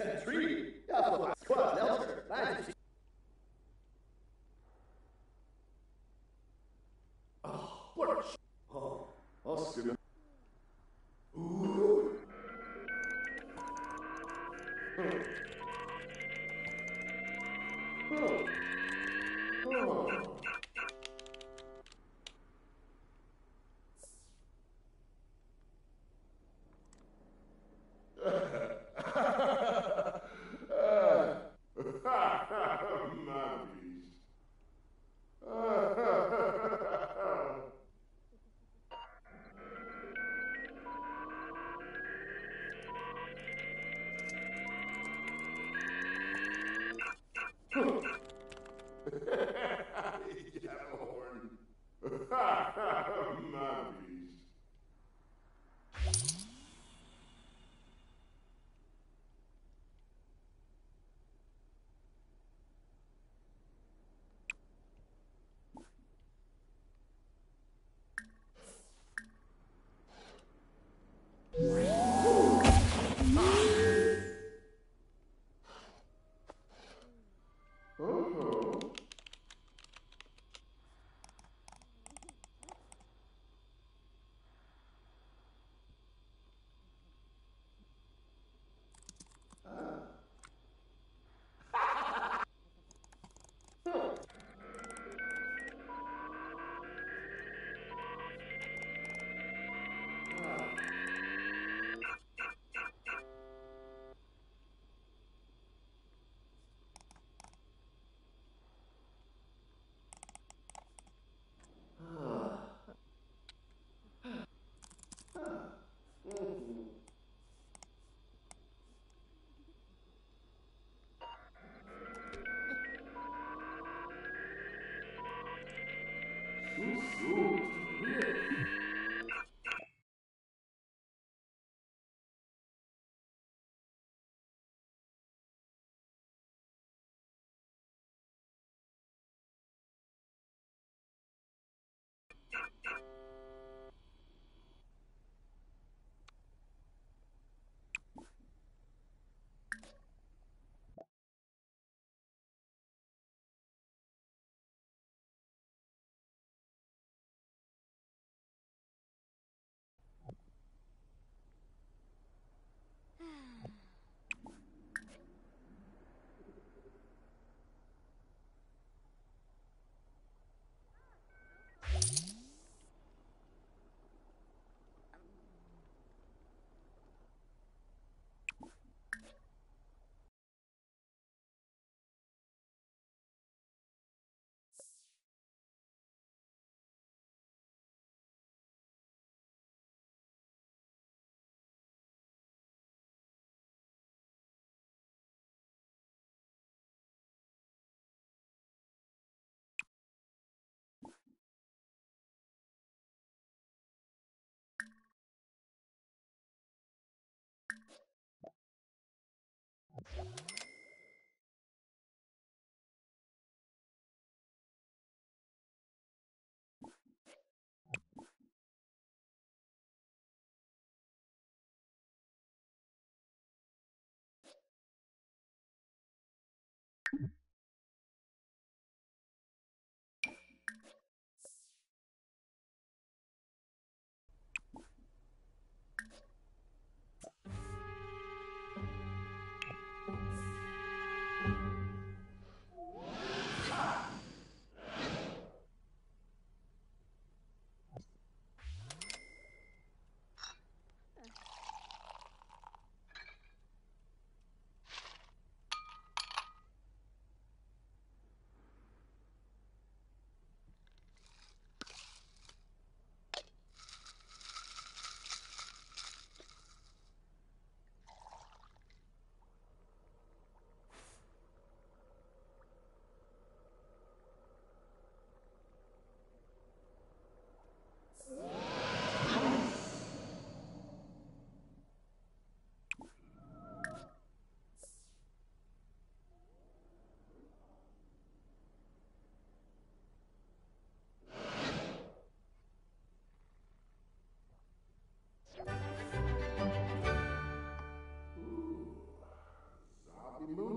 Lieutenant Tree要做出了事，来就行。啊，不能吃。哦，哦，死人。呜。嗯。嗯。嗯。the moon.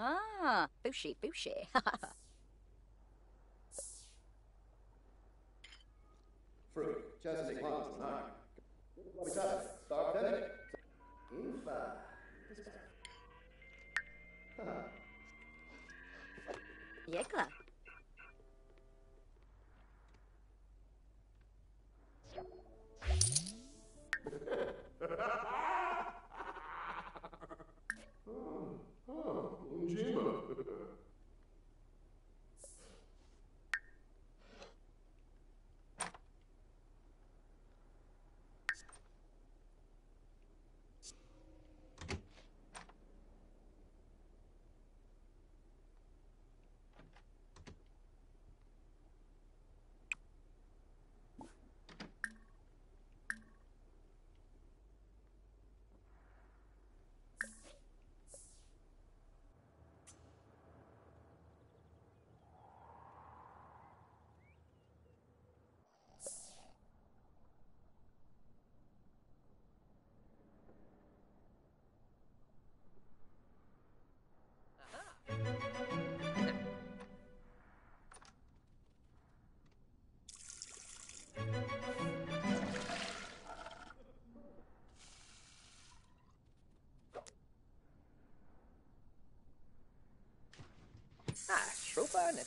Ah, bushy, bushy. It's not. What's up? Stop it. Infa. Huh. Yekla. Super nett.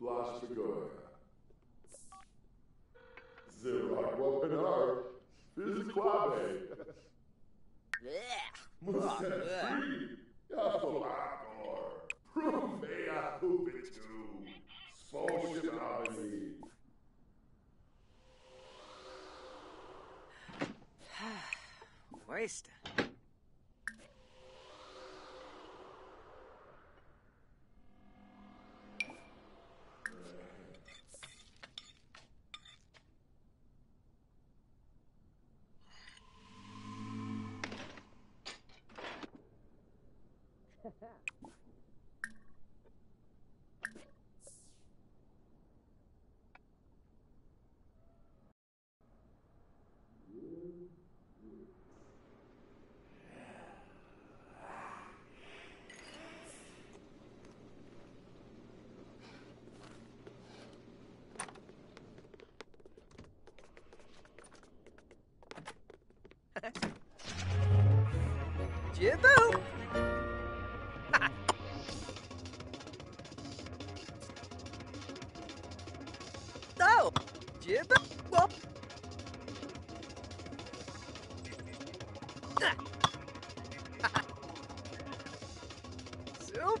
Blaspagora. Zero Wapenar. Fizquabe. Musa Free. Yafalakor. Prumea Hubitu. Socializing. Waste. Jibbo! Oh! Jibbo! Whoop! Soup!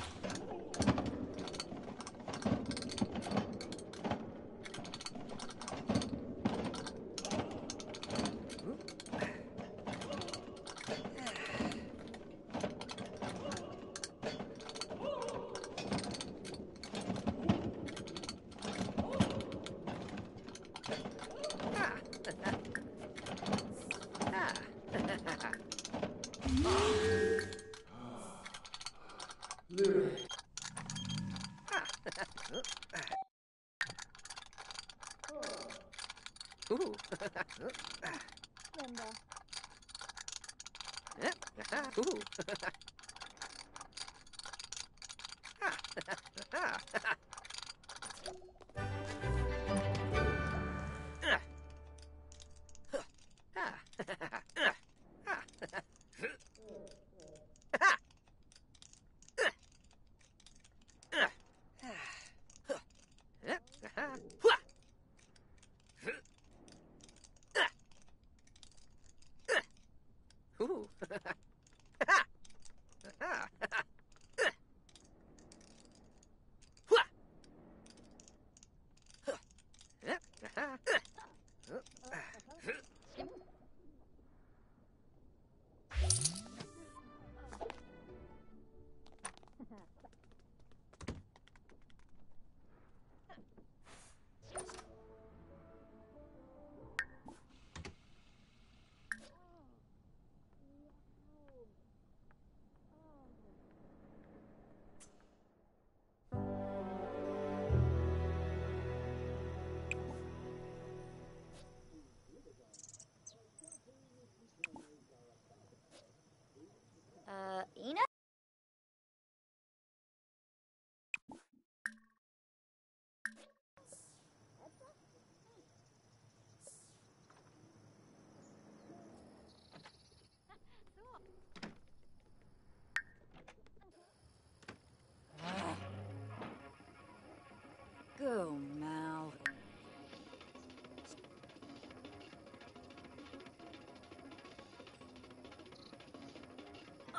된다. Go now.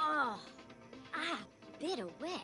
Oh, bit of wax.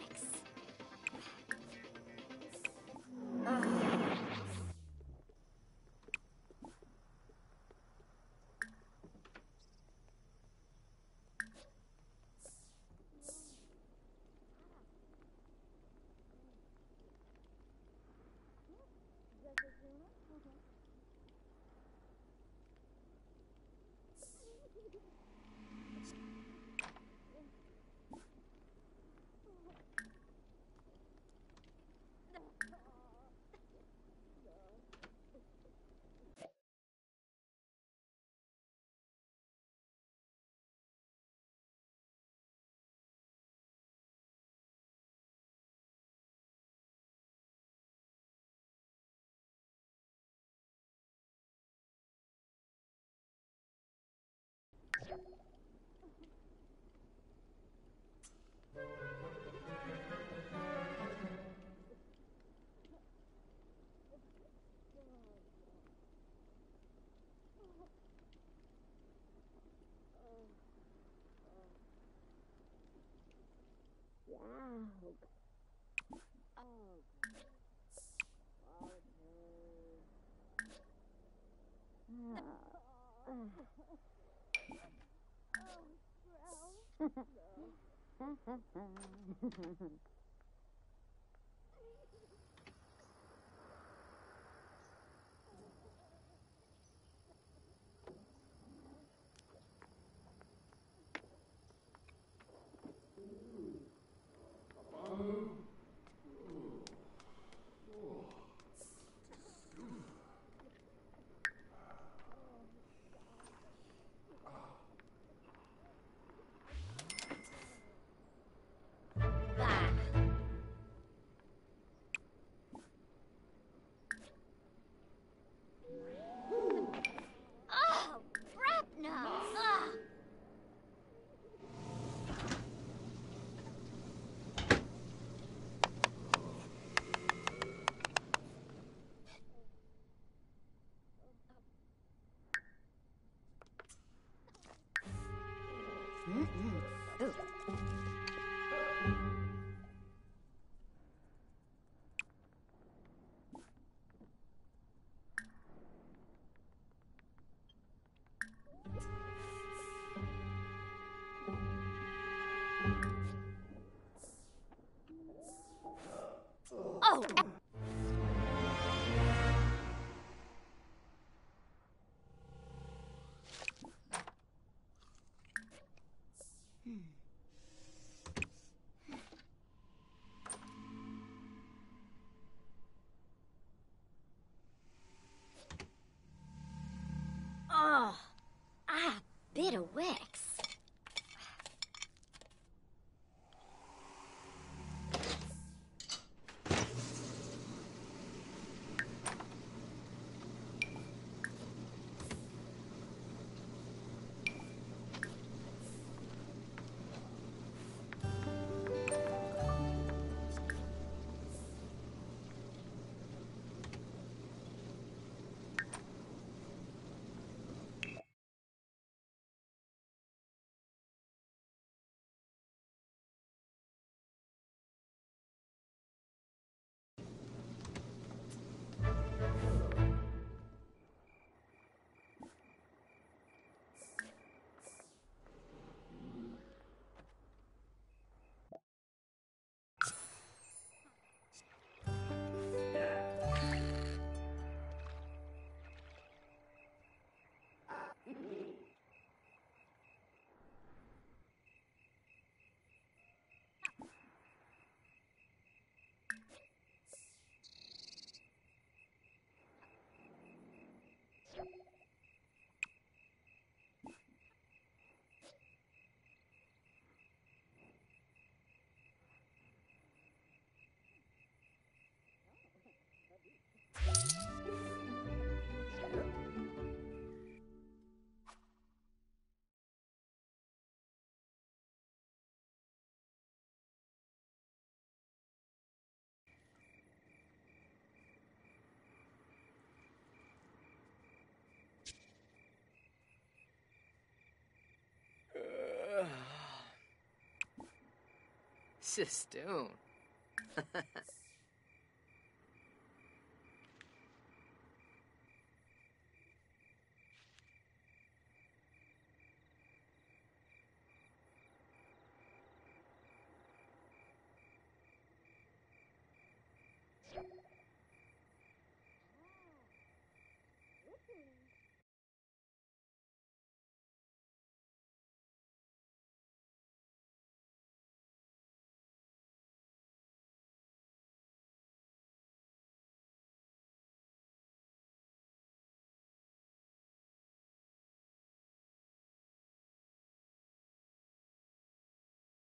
Sistoon.